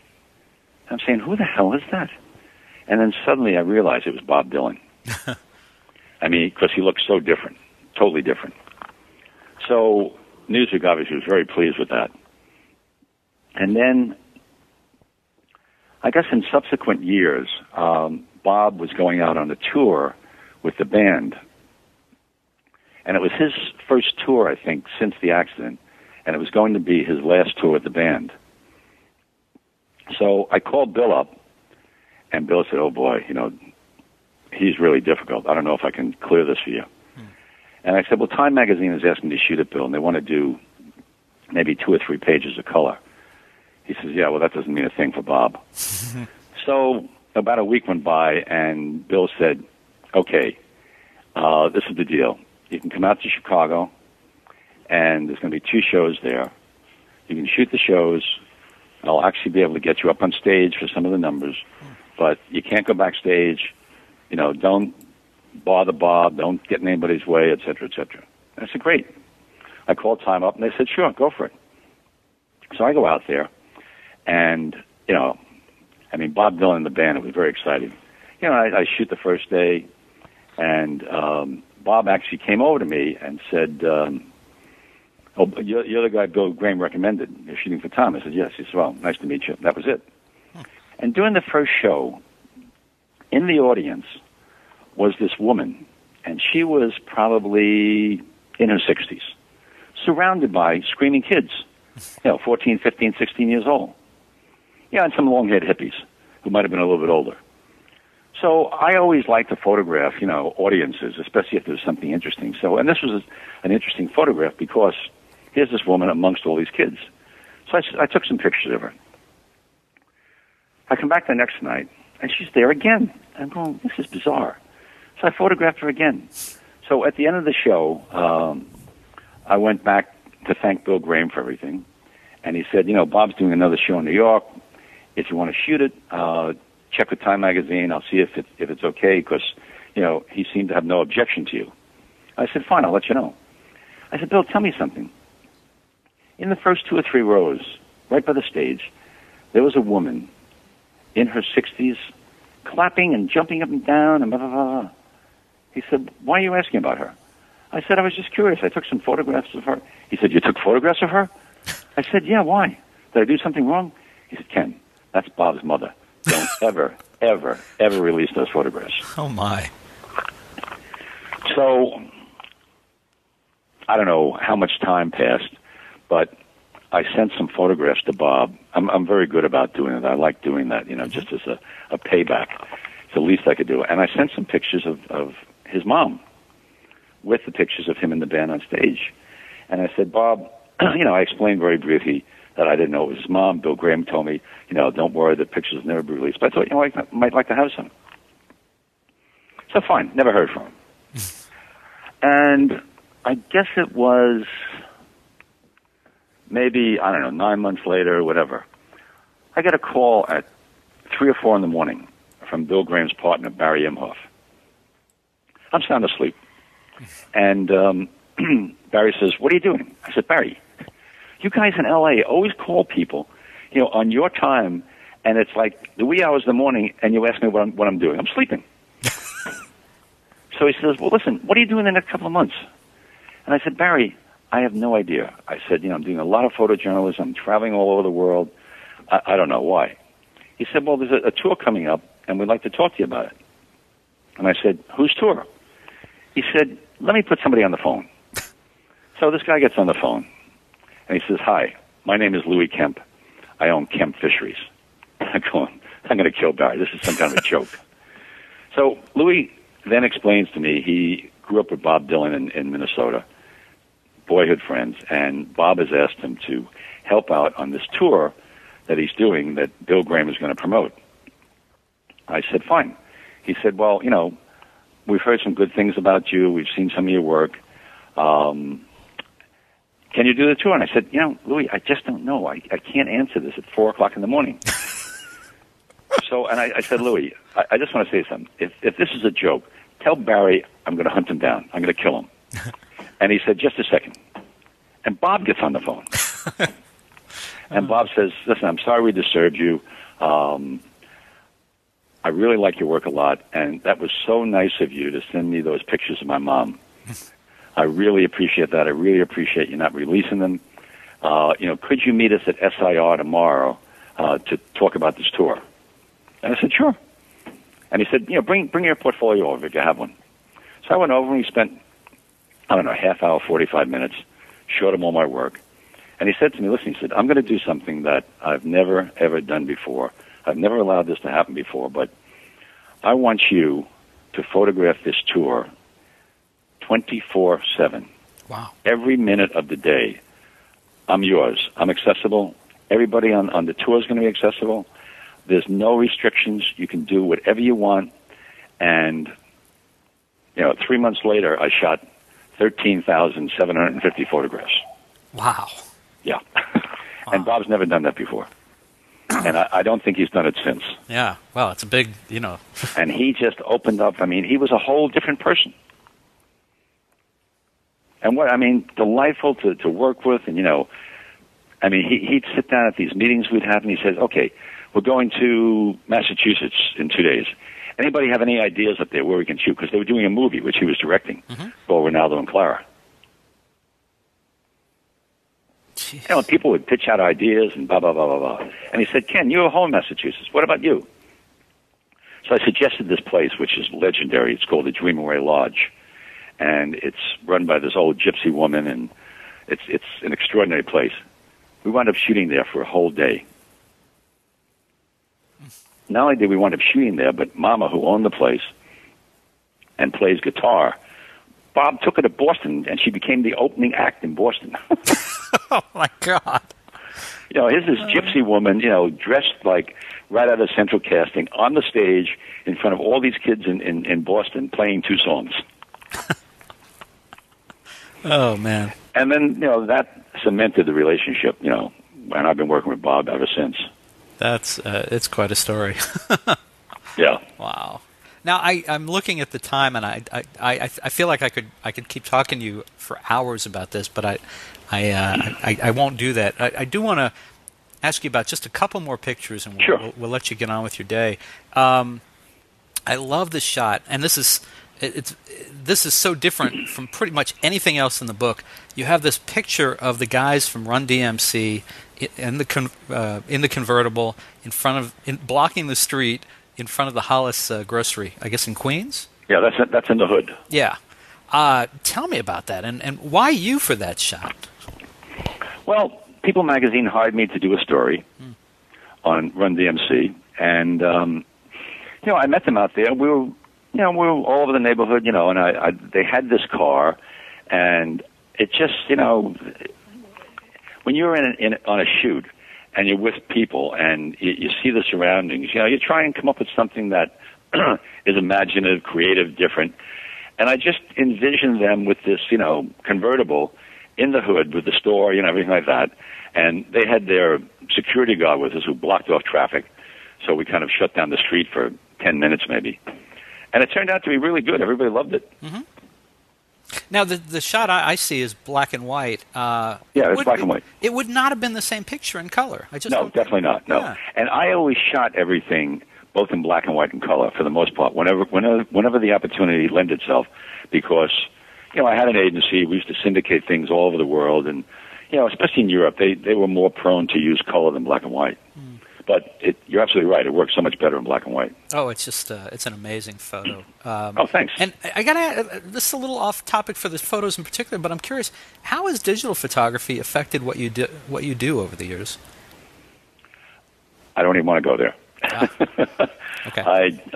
I'm saying, who the hell is that? And then suddenly I realized it was Bob Dylan. I mean, because he looked so different, totally different. So Newsweek obviously was very pleased with that. And then I guess in subsequent years, Bob was going out on a tour with the band. And it was his first tour, I think, since the accident. And it was going to be his last tour with the band. So I called Bill up. And Bill said, oh, boy, you know, he's really difficult. I don't know if I can clear this for you. Hmm. And I said, well, Time Magazine is asking me to shoot it, Bill, and they want to do maybe 2 or 3 pages of color. He says, yeah, well, that doesn't mean a thing for Bob. So about a week went by, and Bill said, okay, this is the deal. You can come out to Chicago, and there's going to be 2 shows there. You can shoot the shows. I'll actually be able to get you up on stage for some of the numbers. Hmm. But you can't go backstage, you know, don't bother Bob, don't get in anybody's way, et cetera, et cetera. And I said, great. I called Time up, and they said, sure, go for it. So I go out there, and, you know, I mean, Bob Dylan and the band, it was very exciting. You know, I shoot the first day, and Bob actually came over to me and said, oh, you're the guy Bill Graham recommended. You're shooting for Tom. I said, yes. He said, well, nice to meet you. That was it. And during the first show, in the audience was this woman, and she was probably in her 60s, surrounded by screaming kids, you know, 14, 15, 16 years old. Yeah, and some long-haired hippies who might have been a little bit older. So I always like to photograph, you know, audiences, especially if there's something interesting. So, and this was an interesting photograph because here's this woman amongst all these kids. So I took some pictures of her. I come back the next night, and she's there again. I'm going, this is bizarre. So I photographed her again. So at the end of the show, I went back to thank Bill Graham for everything. And he said, you know, Bob's doing another show in New York. If you want to shoot it, check with Time Magazine. I'll see if it's okay, because, you know, he seemed to have no objection to you. I said, fine, I'll let you know. I said, Bill, tell me something. In the first 2 or 3 rows, right by the stage, there was a woman in her 60s, clapping and jumping up and down and blah, blah, blah. He said, why are you asking about her? I said, I was just curious. I took some photographs of her. He said, you took photographs of her? I said, yeah, why? Did I do something wrong? He said, Ken, that's Bob's mother. Don't ever, ever, ever release those photographs. Oh, my. So, I don't know how much time passed, but I sent some photographs to Bob. I'm very good about doing it. I like doing that, you know, just as a payback. It's the least I could do. And I sent some pictures of his mom with the pictures of him and the band on stage. And I said, Bob, you know, I explained very briefly that I didn't know it was his mom. Bill Graham told me, you know, don't worry, the pictures will never be released. But I thought, you know, I might like to have some. So fine, never heard from him. And I guess it was maybe, I don't know, 9 months later or whatever, I got a call at 3 or 4 in the morning from Bill Graham's partner, Barry Imhoff. I'm sound asleep. And Barry says, what are you doing? I said, Barry, you guys in L.A. always call people, you know, on your time, and it's like the wee hours of the morning, and you ask me what I'm doing. I'm sleeping. So he says, well, listen, what are you doing in the next couple of months? And I said, Barry, I have no idea. I said, you know, I'm doing a lot of photojournalism. I'm traveling all over the world. I don't know why. He said, well, there's a tour coming up, and we'd like to talk to you about it. And I said, whose tour? He said, let me put somebody on the phone. So this guy gets on the phone, and he says, hi, my name is Louis Kemp. I own Kemp Fisheries. I'm going to kill Barry. This is some kind of a joke. So Louis then explains to me he grew up with Bob Dylan in Minnesota, boyhood friends, and Bob has asked him to help out on this tour that he's doing that Bill Graham is going to promote. I said, fine. He said, well, you know, we've heard some good things about you. We've seen some of your work. Can you do the tour? And I said, you know, Louis, I just don't know. I can't answer this at 4 o'clock in the morning. So, and I said, Louis, I just want to say something. If this is a joke, tell Barry I'm going to hunt him down. I'm going to kill him. And he said, just a second. And Bob gets on the phone. And Bob says, listen, I'm sorry we disturbed you. I really like your work a lot, and that was so nice of you to send me those pictures of my mom. I really appreciate that. I really appreciate you not releasing them. You know, could you meet us at SIR tomorrow to talk about this tour? And I said, sure. And he said, you know, bring your portfolio over if you have one. So I went over, and he spent, I don't know, half hour, 45 minutes, showed him all my work. And he said to me, listen, he said, I'm going to do something that I've never, ever done before. I've never allowed this to happen before, but I want you to photograph this tour 24/7. Wow. Every minute of the day, I'm yours. I'm accessible. Everybody on the tour is going to be accessible. There's no restrictions. You can do whatever you want. And, you know, 3 months later, I shot 13,750 photographs. Wow. Yeah. And Bob's never done that before. And I don't think he's done it since. Yeah, well, it's a big, you know. And he just opened up. I mean, he was a whole different person. And what, I mean, delightful to work with. And, you know, I mean, he'd sit down at these meetings we'd have, and he says, okay, we're going to Massachusetts in 2 days. Anybody have any ideas up there where we can shoot? Because they were doing a movie, which he was directing, for Ronaldo and Clara. You know, people would pitch out ideas and blah, blah, blah, blah, blah. And he said, Ken, you're home in Massachusetts. What about you? So I suggested this place, which is legendary. It's called the Dream Away Lodge. And it's run by this old gypsy woman, and it's an extraordinary place. We wound up shooting there for a whole day. Not only did we wind up shooting there, but Mama, who owned the place and plays guitar, Bob took her to Boston, and she became the opening act in Boston. Oh, my God. You know, here's this gypsy woman, you know, dressed like right out of Central Casting on the stage in front of all these kids in Boston playing two songs. Oh, man. And then, you know, that cemented the relationship, you know, and I've been working with Bob ever since. That's, it's quite a story. Yeah. Wow. Now, I'm looking at the time, and I feel like I could keep talking to you for hours about this, but I won't do that. I do want to ask you about just a couple more pictures, and we'll let you get on with your day. I love this shot, and this is This is so different from pretty much anything else in the book. You have this picture of the guys from Run DMC in the convertible blocking the street in front of the Hollis grocery, I guess in Queens. Yeah, that's in the hood. Yeah, tell me about that and why you for that shot. Well, People magazine hired me to do a story on Run DMC, and you know, I met them out there. We were all over the neighborhood, and they had this car, and it just, when you're on a shoot and you're with people and you see the surroundings, you try and come up with something that is imaginative, creative, different. And I just envisioned them with this, convertible in the hood with the store, everything like that. And they had their security guard with us who blocked off traffic. So we kind of shut down the street for 10 minutes maybe. And it turned out to be really good. Everybody loved it. Mm-hmm. Now, the shot I see is black and white. Yeah, it's black and white. It would not have been the same picture in color. No, definitely not, no. Yeah. And I always shot everything both in black and white and color for the most part, whenever the opportunity lent itself, because, I had an agency. We used to syndicate things all over the world. And, especially in Europe, they were more prone to use color than black and white. Mm. But you're absolutely right. It works so much better in black and white. Oh, it's just it's an amazing photo. Oh, thanks. And I got to add, this is a little off topic for the photos in particular, but I'm curious, how has digital photography affected what you do over the years? I don't even want to go there. Ah. Okay.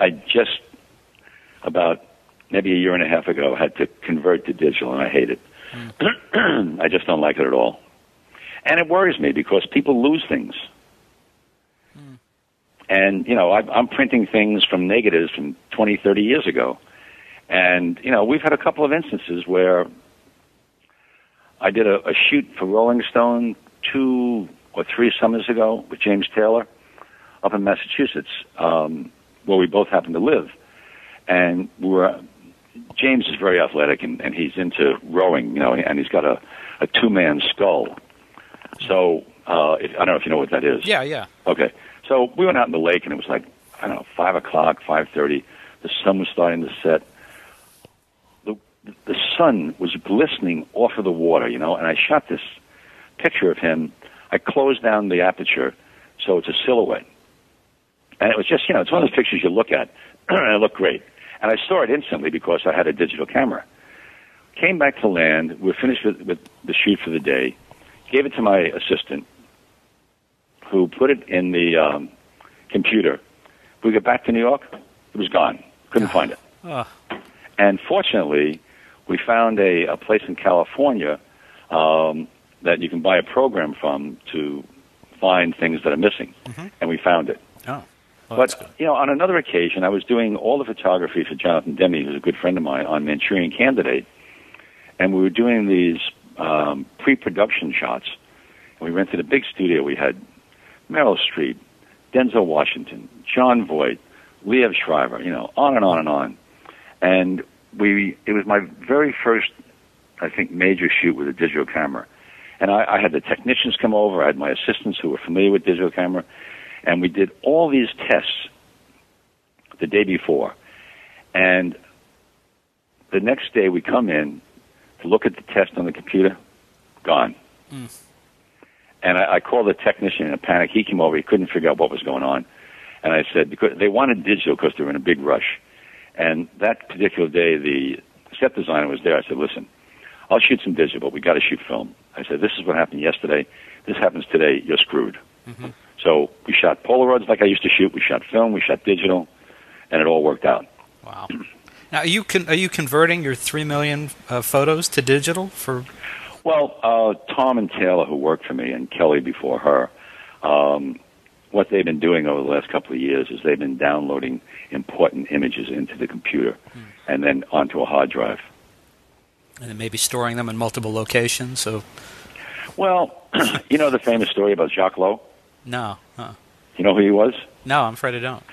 I just about maybe a year and a half ago had to convert to digital, and I hate it. Mm. I just don't like it at all. And it worries me because people lose things. And, I'm printing things from negatives from 20, 30 years ago. And, we've had a couple of instances where I did a shoot for Rolling Stone 2 or 3 summers ago with James Taylor up in Massachusetts, where we both happen to live. And James is very athletic, and he's into rowing, and he's got a two-man skull. So I don't know if you know what that is. Yeah, yeah. Okay. So we went out in the lake, and it was like, I don't know, 5 o'clock, 5:30. The sun was starting to set. The sun was glistening off of the water, and I shot this picture of him. I closed down the aperture, so it's a silhouette. And it was just, it's one of those pictures you look at, and it looked great. And I saw it instantly because I had a digital camera. Came back to land. We were finished with the shoot for the day. Gave it to my assistant, who put it in the computer. We got back to New York, it was gone. Couldn't find it. And fortunately, we found a place in California that you can buy a program from to find things that are missing, and we found it. Oh. Well, but, on another occasion, I was doing all the photography for Jonathan Demme, who's a good friend of mine, on Manchurian Candidate, and we were doing these pre-production shots. And we rented a big studio. We had Meryl Streep, Denzel Washington, John Voight, Liev Schreiber, on and on and on. And it was my very first, I think, major shoot with a digital camera. And I had the technicians come over. I had my assistants who were familiar with digital camera. And we did all these tests the day before. And the next day we come in to look at the test on the computer, gone. Mm. And I called the technician in a panic. He came over. He couldn't figure out what was going on. And I said, because they wanted digital because they were in a big rush. And that particular day, the set designer was there. I said, listen, I'll shoot some digital, but we got to shoot film. I said, this is what happened yesterday. This happens today. You're screwed. Mm-hmm. So we shot Polaroids like I used to shoot. We shot film. We shot digital. And it all worked out. Wow. Now, are you converting your 3 million photos to digital for... Well, Tom and Taylor, who worked for me, and Kelly before her, what they've been doing over the last couple of years is they've been downloading important images into the computer and then onto a hard drive. And then maybe storing them in multiple locations? So, well, you know the famous story about Jacques Low? No. Uh-uh. You know who he was? No, I'm afraid I don't.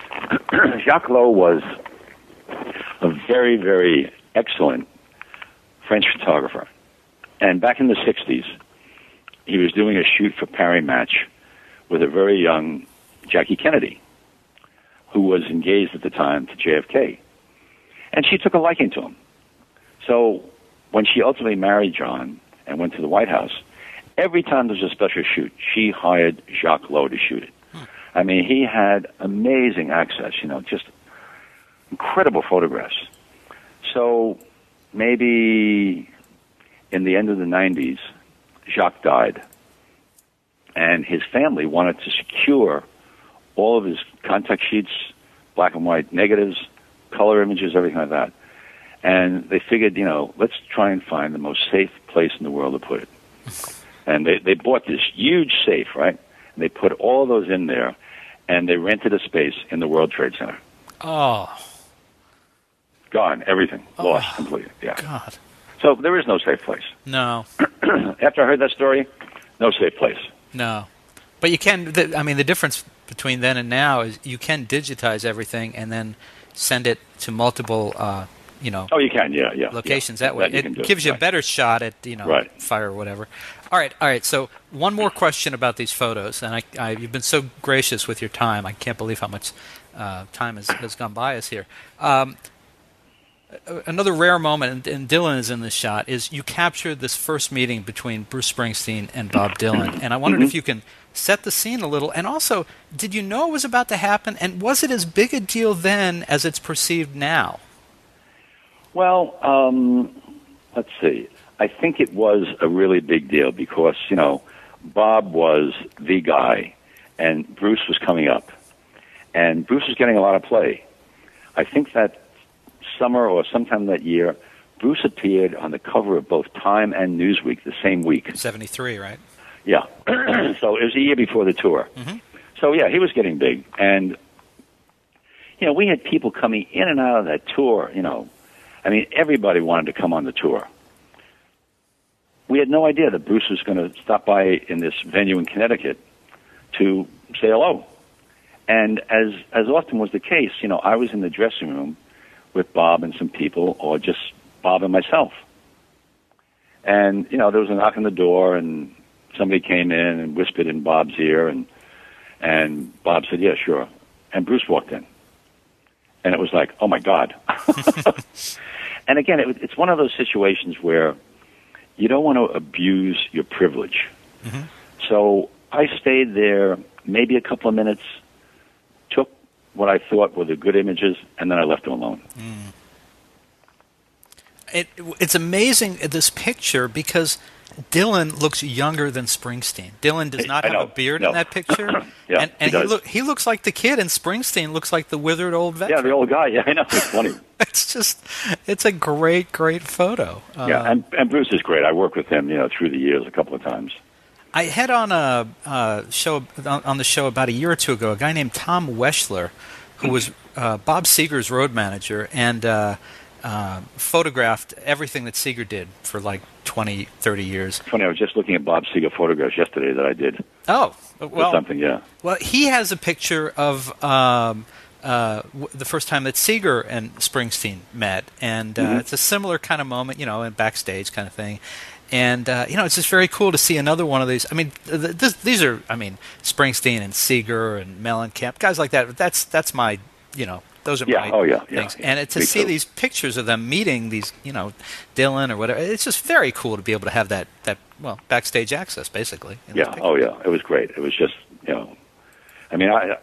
Jacques Low was a very, very excellent French photographer. And back in the 60s, he was doing a shoot for Parry Match with a very young Jackie Kennedy, who was engaged at the time to JFK. And she took a liking to him. So when she ultimately married John and went to the White House, every time there was a special shoot, she hired Jacques Low to shoot it. I mean, he had amazing access, you know, just incredible photographs. So maybe in the end of the 90s, Jacques died. And his family wanted to secure all of his contact sheets, black and white negatives, color images, everything like that. And they figured, you know, let's try and find the most safe place in the world to put it. And they bought this huge safe, right? And they put all those in there, and they rented a space in the World Trade Center. Oh. Gone, everything. Oh. Lost completely. Yeah. God. So there is no safe place. No. After I heard that story, no safe place. No. But you can, I mean, the difference between then and now is you can digitize everything and then send it to multiple, you know. Oh, you can, yeah. Locations that way. That it gives you a better shot at, you know, fire or whatever. All right. So one more question about these photos. And you've been so gracious with your time. I can't believe how much time has gone by us here. Another rare moment, and Dylan is in this shot, is you captured this first meeting between Bruce Springsteen and Bob Dylan. And I wondered if you can set the scene a little. And also, did you know it was about to happen? And was it as big a deal then as it's perceived now? Well, let's see. I think it was a really big deal because, you know, Bob was the guy, and Bruce was coming up. And Bruce was getting a lot of play. I think that summer or sometime that year, Bruce appeared on the cover of both Time and Newsweek the same week. 73, right? Yeah. So it was a year before the tour. Mm-hmm. So, yeah, he was getting big. And, you know, we had people coming in and out of that tour, you know. I mean, everybody wanted to come on the tour. We had no idea that Bruce was going to stop by in this venue in Connecticut to say hello. And as often was the case, you know, I was in the dressing room with Bob and some people, or just Bob and myself. And, you know, there was a knock on the door, and somebody came in and whispered in Bob's ear, and Bob said, yeah, sure. And Bruce walked in. And it was like, oh, my God. And, again, it's one of those situations where you don't want to abuse your privilege. Mm-hmm. So I stayed there maybe a couple of minutes, took what I thought were the good images, and then I left them alone. Mm. It's amazing, this picture, because Dylan looks younger than Springsteen. Dylan does not have a beard in that picture. Yeah, and he looks like the kid, and Springsteen looks like the withered old veteran. Yeah, the old guy. Yeah, I know. It's funny. It's a great, great photo. Yeah, and Bruce is great. I worked with him, you know, through the years a couple of times. I had on a show about a year or two ago a guy named Tom Weschler, who was Bob Seger's road manager, and photographed everything that Seger did for like 20, 30 years. Funny, I was just looking at Bob Seger photographs yesterday that I did. Oh, well, something, yeah. Well, he has a picture of the first time that Seger and Springsteen met, and it's a similar kind of moment, you know, and backstage kind of thing. And you know, it's just very cool to see another one of these. I mean, these are, I mean, Springsteen and Seger and Mellencamp, guys like that. That's my, you know. Those are my things. Yeah. And to see these pictures of them meeting these, you know, Dylan or whatever, it's just very cool to be able to have that well, backstage access, basically. Yeah, oh, yeah. It was great. It was just, you know, I mean, I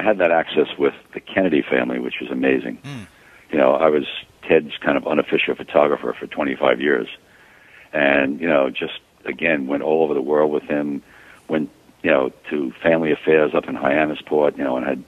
had that access with the Kennedy family, which was amazing. Mm. You know, I was Ted's kind of unofficial photographer for 25 years. And, you know, just, again, went all over the world with him, went, you know, to family affairs up in Hyannisport, you know, and had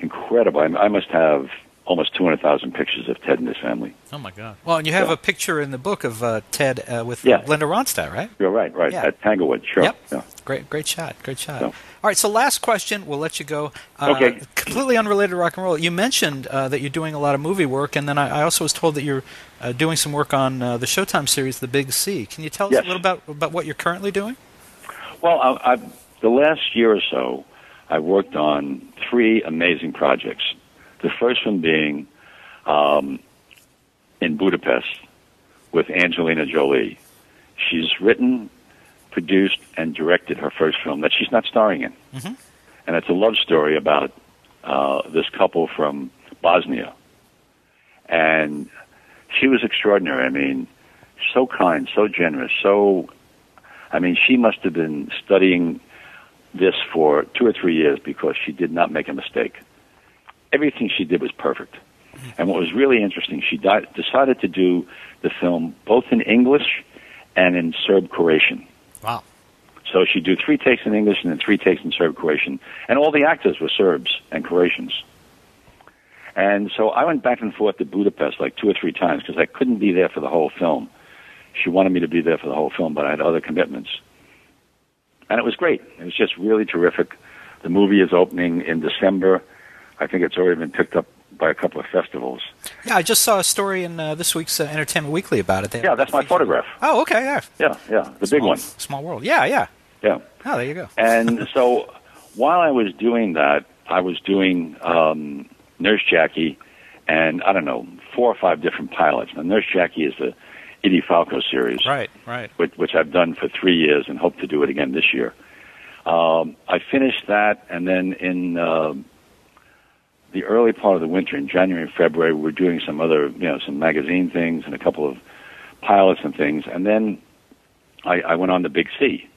incredible. I must have almost 200,000 pictures of Ted and his family. Oh, my God. Well, and you have a picture in the book of Ted with Linda Ronstadt, right? You're right. Yeah. At Tanglewood, sure. Yep. Yeah. Great shot. All right, so last question. We'll let you go. Okay. Completely unrelated to rock and roll. You mentioned that you're doing a lot of movie work, and then I also was told that you're doing some work on the Showtime series, The Big C. Can you tell us a little about what you're currently doing? Well, the last year or so, I worked on three amazing projects. The first one being in Budapest with Angelina Jolie. She's written, produced, and directed her first film that she's not starring in. Mm-hmm. And it's a love story about this couple from Bosnia. And she was extraordinary. I mean, so kind, so generous, so... I mean, she must have been studying this for 2 or 3 years because she did not make a mistake. Everything she did was perfect. And what was really interesting, she decided to do the film both in English and in Serb-Croatian. Wow. So she'd do 3 takes in English and then 3 takes in Serb-Croatian. And all the actors were Serbs and Croatians. And so I went back and forth to Budapest like 2 or 3 times because I couldn't be there for the whole film. She wanted me to be there for the whole film, but I had other commitments. And it was great. It was just really terrific. The movie is opening in December. I think it's already been picked up by a couple of festivals. Yeah, I just saw a story in this week's Entertainment Weekly about it. Yeah, that's my photograph. Oh, okay, yeah. Yeah, the big one. Small world, yeah. Oh, there you go. And so while I was doing that, I was doing Nurse Jackie and, I don't know, 4 or 5 different pilots. Now, Nurse Jackie is the Edie Falco series, right. Which I've done for 3 years and hope to do it again this year. I finished that, and then in the early part of the winter, in January and February, we were doing some other, some magazine things and a couple of pilots and things. And then I went on to Big C,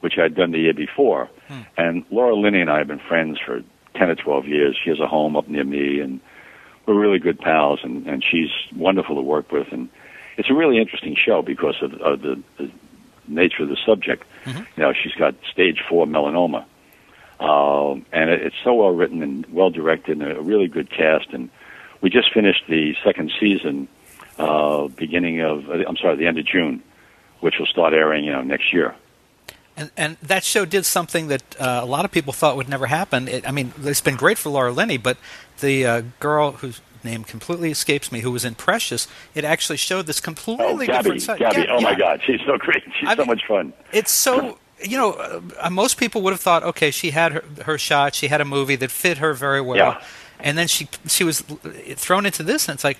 which I'd done the year before. And Laura Linney and I have been friends for 10 or 12 years. She has a home up near me, and we're really good pals, and she's wonderful to work with. And it's a really interesting show because of the nature of the subject. She's got stage 4 melanoma. And it's so well written and well directed and a really good cast. And we just finished the 2nd season, the end of June, which will start airing, next year. And that show did something that a lot of people thought would never happen. It's been great for Laura Linney, but the girl who's name completely escapes me, who was in Precious, it actually showed this completely different side. Gabby, oh my God, she's so great. She's so much fun. It's so, most people would have thought, okay, she had her shot, she had a movie that fit her very well, and then she was thrown into this, and it's like,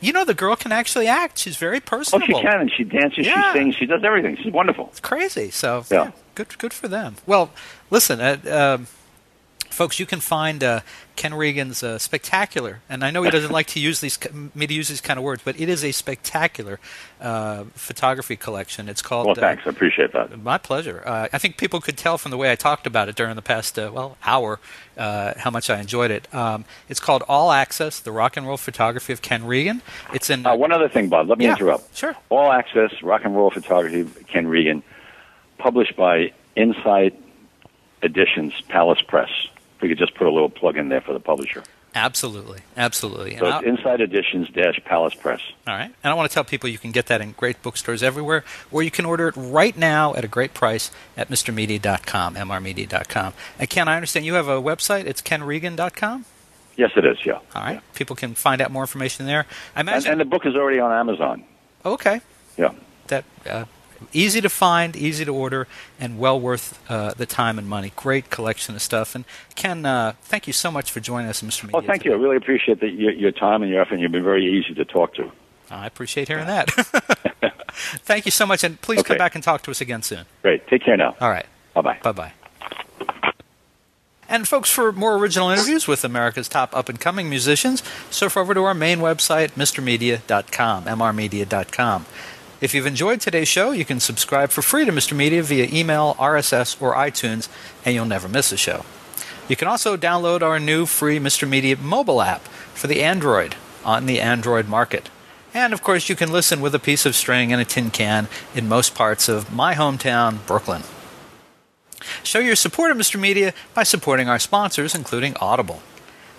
the girl can actually act. She's very personable. Oh, she can, and she dances, she sings, she does everything. She's wonderful. It's crazy, so yeah, good for them. Well, listen, folks, you can find Ken Regan's spectacular, and I know he doesn't like to use these kind of words, but it is a spectacular photography collection. It's called. Well, thanks, I appreciate that. My pleasure. I think people could tell from the way I talked about it during the past hour how much I enjoyed it. It's called All Access: The Rock and Roll Photography of Ken Regan. It's in. One other thing, Bob. Let me interrupt. Sure. All Access: Rock and Roll Photography of Ken Regan, published by Insight Editions, Palace Press. We could just put a little plug in there for the publisher. Absolutely. So it's Inside Editions-Palace Press. All right. And I want to tell people you can get that in great bookstores everywhere, or you can order it right now at a great price at MrMedia.com, mrmedia.com. And Ken, I understand you have a website. It's kenregan.com? Yes, it is, yeah. All right. Yeah. People can find out more information there. I imagine and the book is already on Amazon. Okay. Yeah. That... easy to find, easy to order, and well worth the time and money. Great collection of stuff. And Ken, thank you so much for joining us, Mr. Media. Oh, thank you. I really appreciate your time and your effort. You've been very easy to talk to. I appreciate hearing that. Thank you so much, and please come back and talk to us again soon. Great. Take care now. All right. Bye-bye. Bye-bye. And, folks, for more original interviews with America's top up-and-coming musicians, surf over to our main website, mrmedia.com, mrmedia.com. If you've enjoyed today's show, you can subscribe for free to Mr. Media via email, RSS, or iTunes, and you'll never miss a show. You can also download our new free Mr. Media mobile app for the Android on the Android market. And, of course, you can listen with a piece of string and a tin can in most parts of my hometown, Brooklyn. Show your support of Mr. Media by supporting our sponsors, including Audible.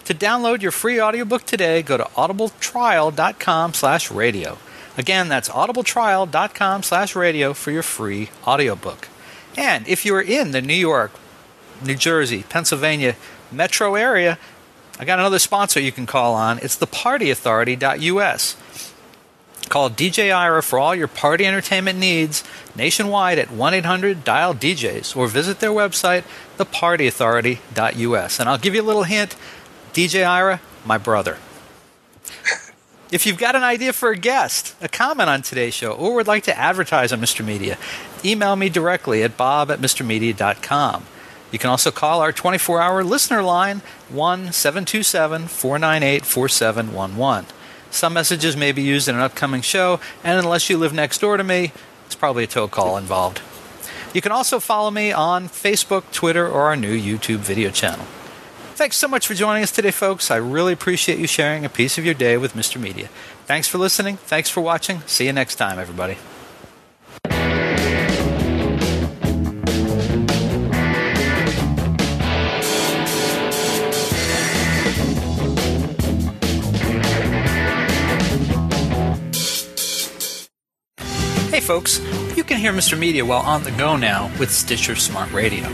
To download your free audiobook today, go to audibletrial.com/radio. Again, that's audibletrial.com/radio for your free audiobook. And if you're in the New York, New Jersey, Pennsylvania metro area, I got another sponsor you can call on. It's thepartyauthority.us. Call DJ Ira for all your party entertainment needs nationwide at 1-800-DIAL-DJs or visit their website, thepartyauthority.us. And I'll give you a little hint, DJ Ira, my brother. If you've got an idea for a guest, a comment on today's show, or would like to advertise on Mr. Media, email me directly at bob@mrmedia.com. You can also call our 24-hour listener line, 1-727-498-4711. Some messages may be used in an upcoming show, and unless you live next door to me, it's probably a tow call involved. You can also follow me on Facebook, Twitter, or our new YouTube video channel. Thanks so much for joining us today, folks. I really appreciate you sharing a piece of your day with Mr. Media. Thanks for listening. Thanks for watching. See you next time, everybody. Hey, folks. You can hear Mr. Media while on the go now with Stitcher Smart Radio.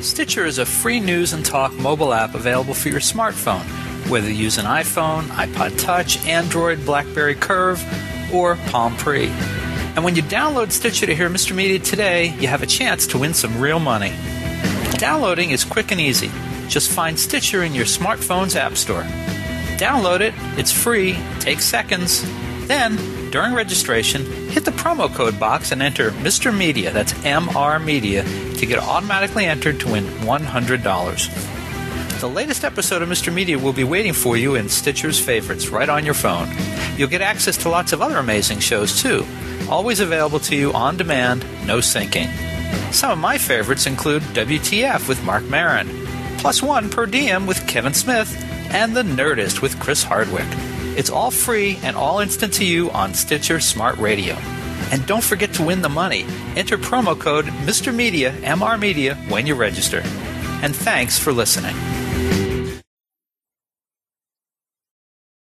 Stitcher is a free news and talk mobile app available for your smartphone, whether you use an iPhone, iPod Touch, Android, BlackBerry Curve, or Palm Pre. And when you download Stitcher to hear Mr. Media today, you have a chance to win some real money. Downloading is quick and easy. Just find Stitcher in your smartphone's app store. Download it. It's free. Takes seconds. Then, during registration, hit the promo code box and enter Mr. Media, that's MR Media, to get automatically entered to win $100. The latest episode of Mr. Media will be waiting for you in Stitcher's favorites right on your phone. You'll get access to lots of other amazing shows, too, always available to you on demand, no syncing. Some of my favorites include WTF with Mark Maron, Plus One Per Diem with Kevin Smith, and The Nerdist with Chris Hardwick. It's all free and all instant to you on Stitcher Smart Radio. And don't forget to win the money. Enter promo code Mr. Media, MR Media, when you register. And thanks for listening.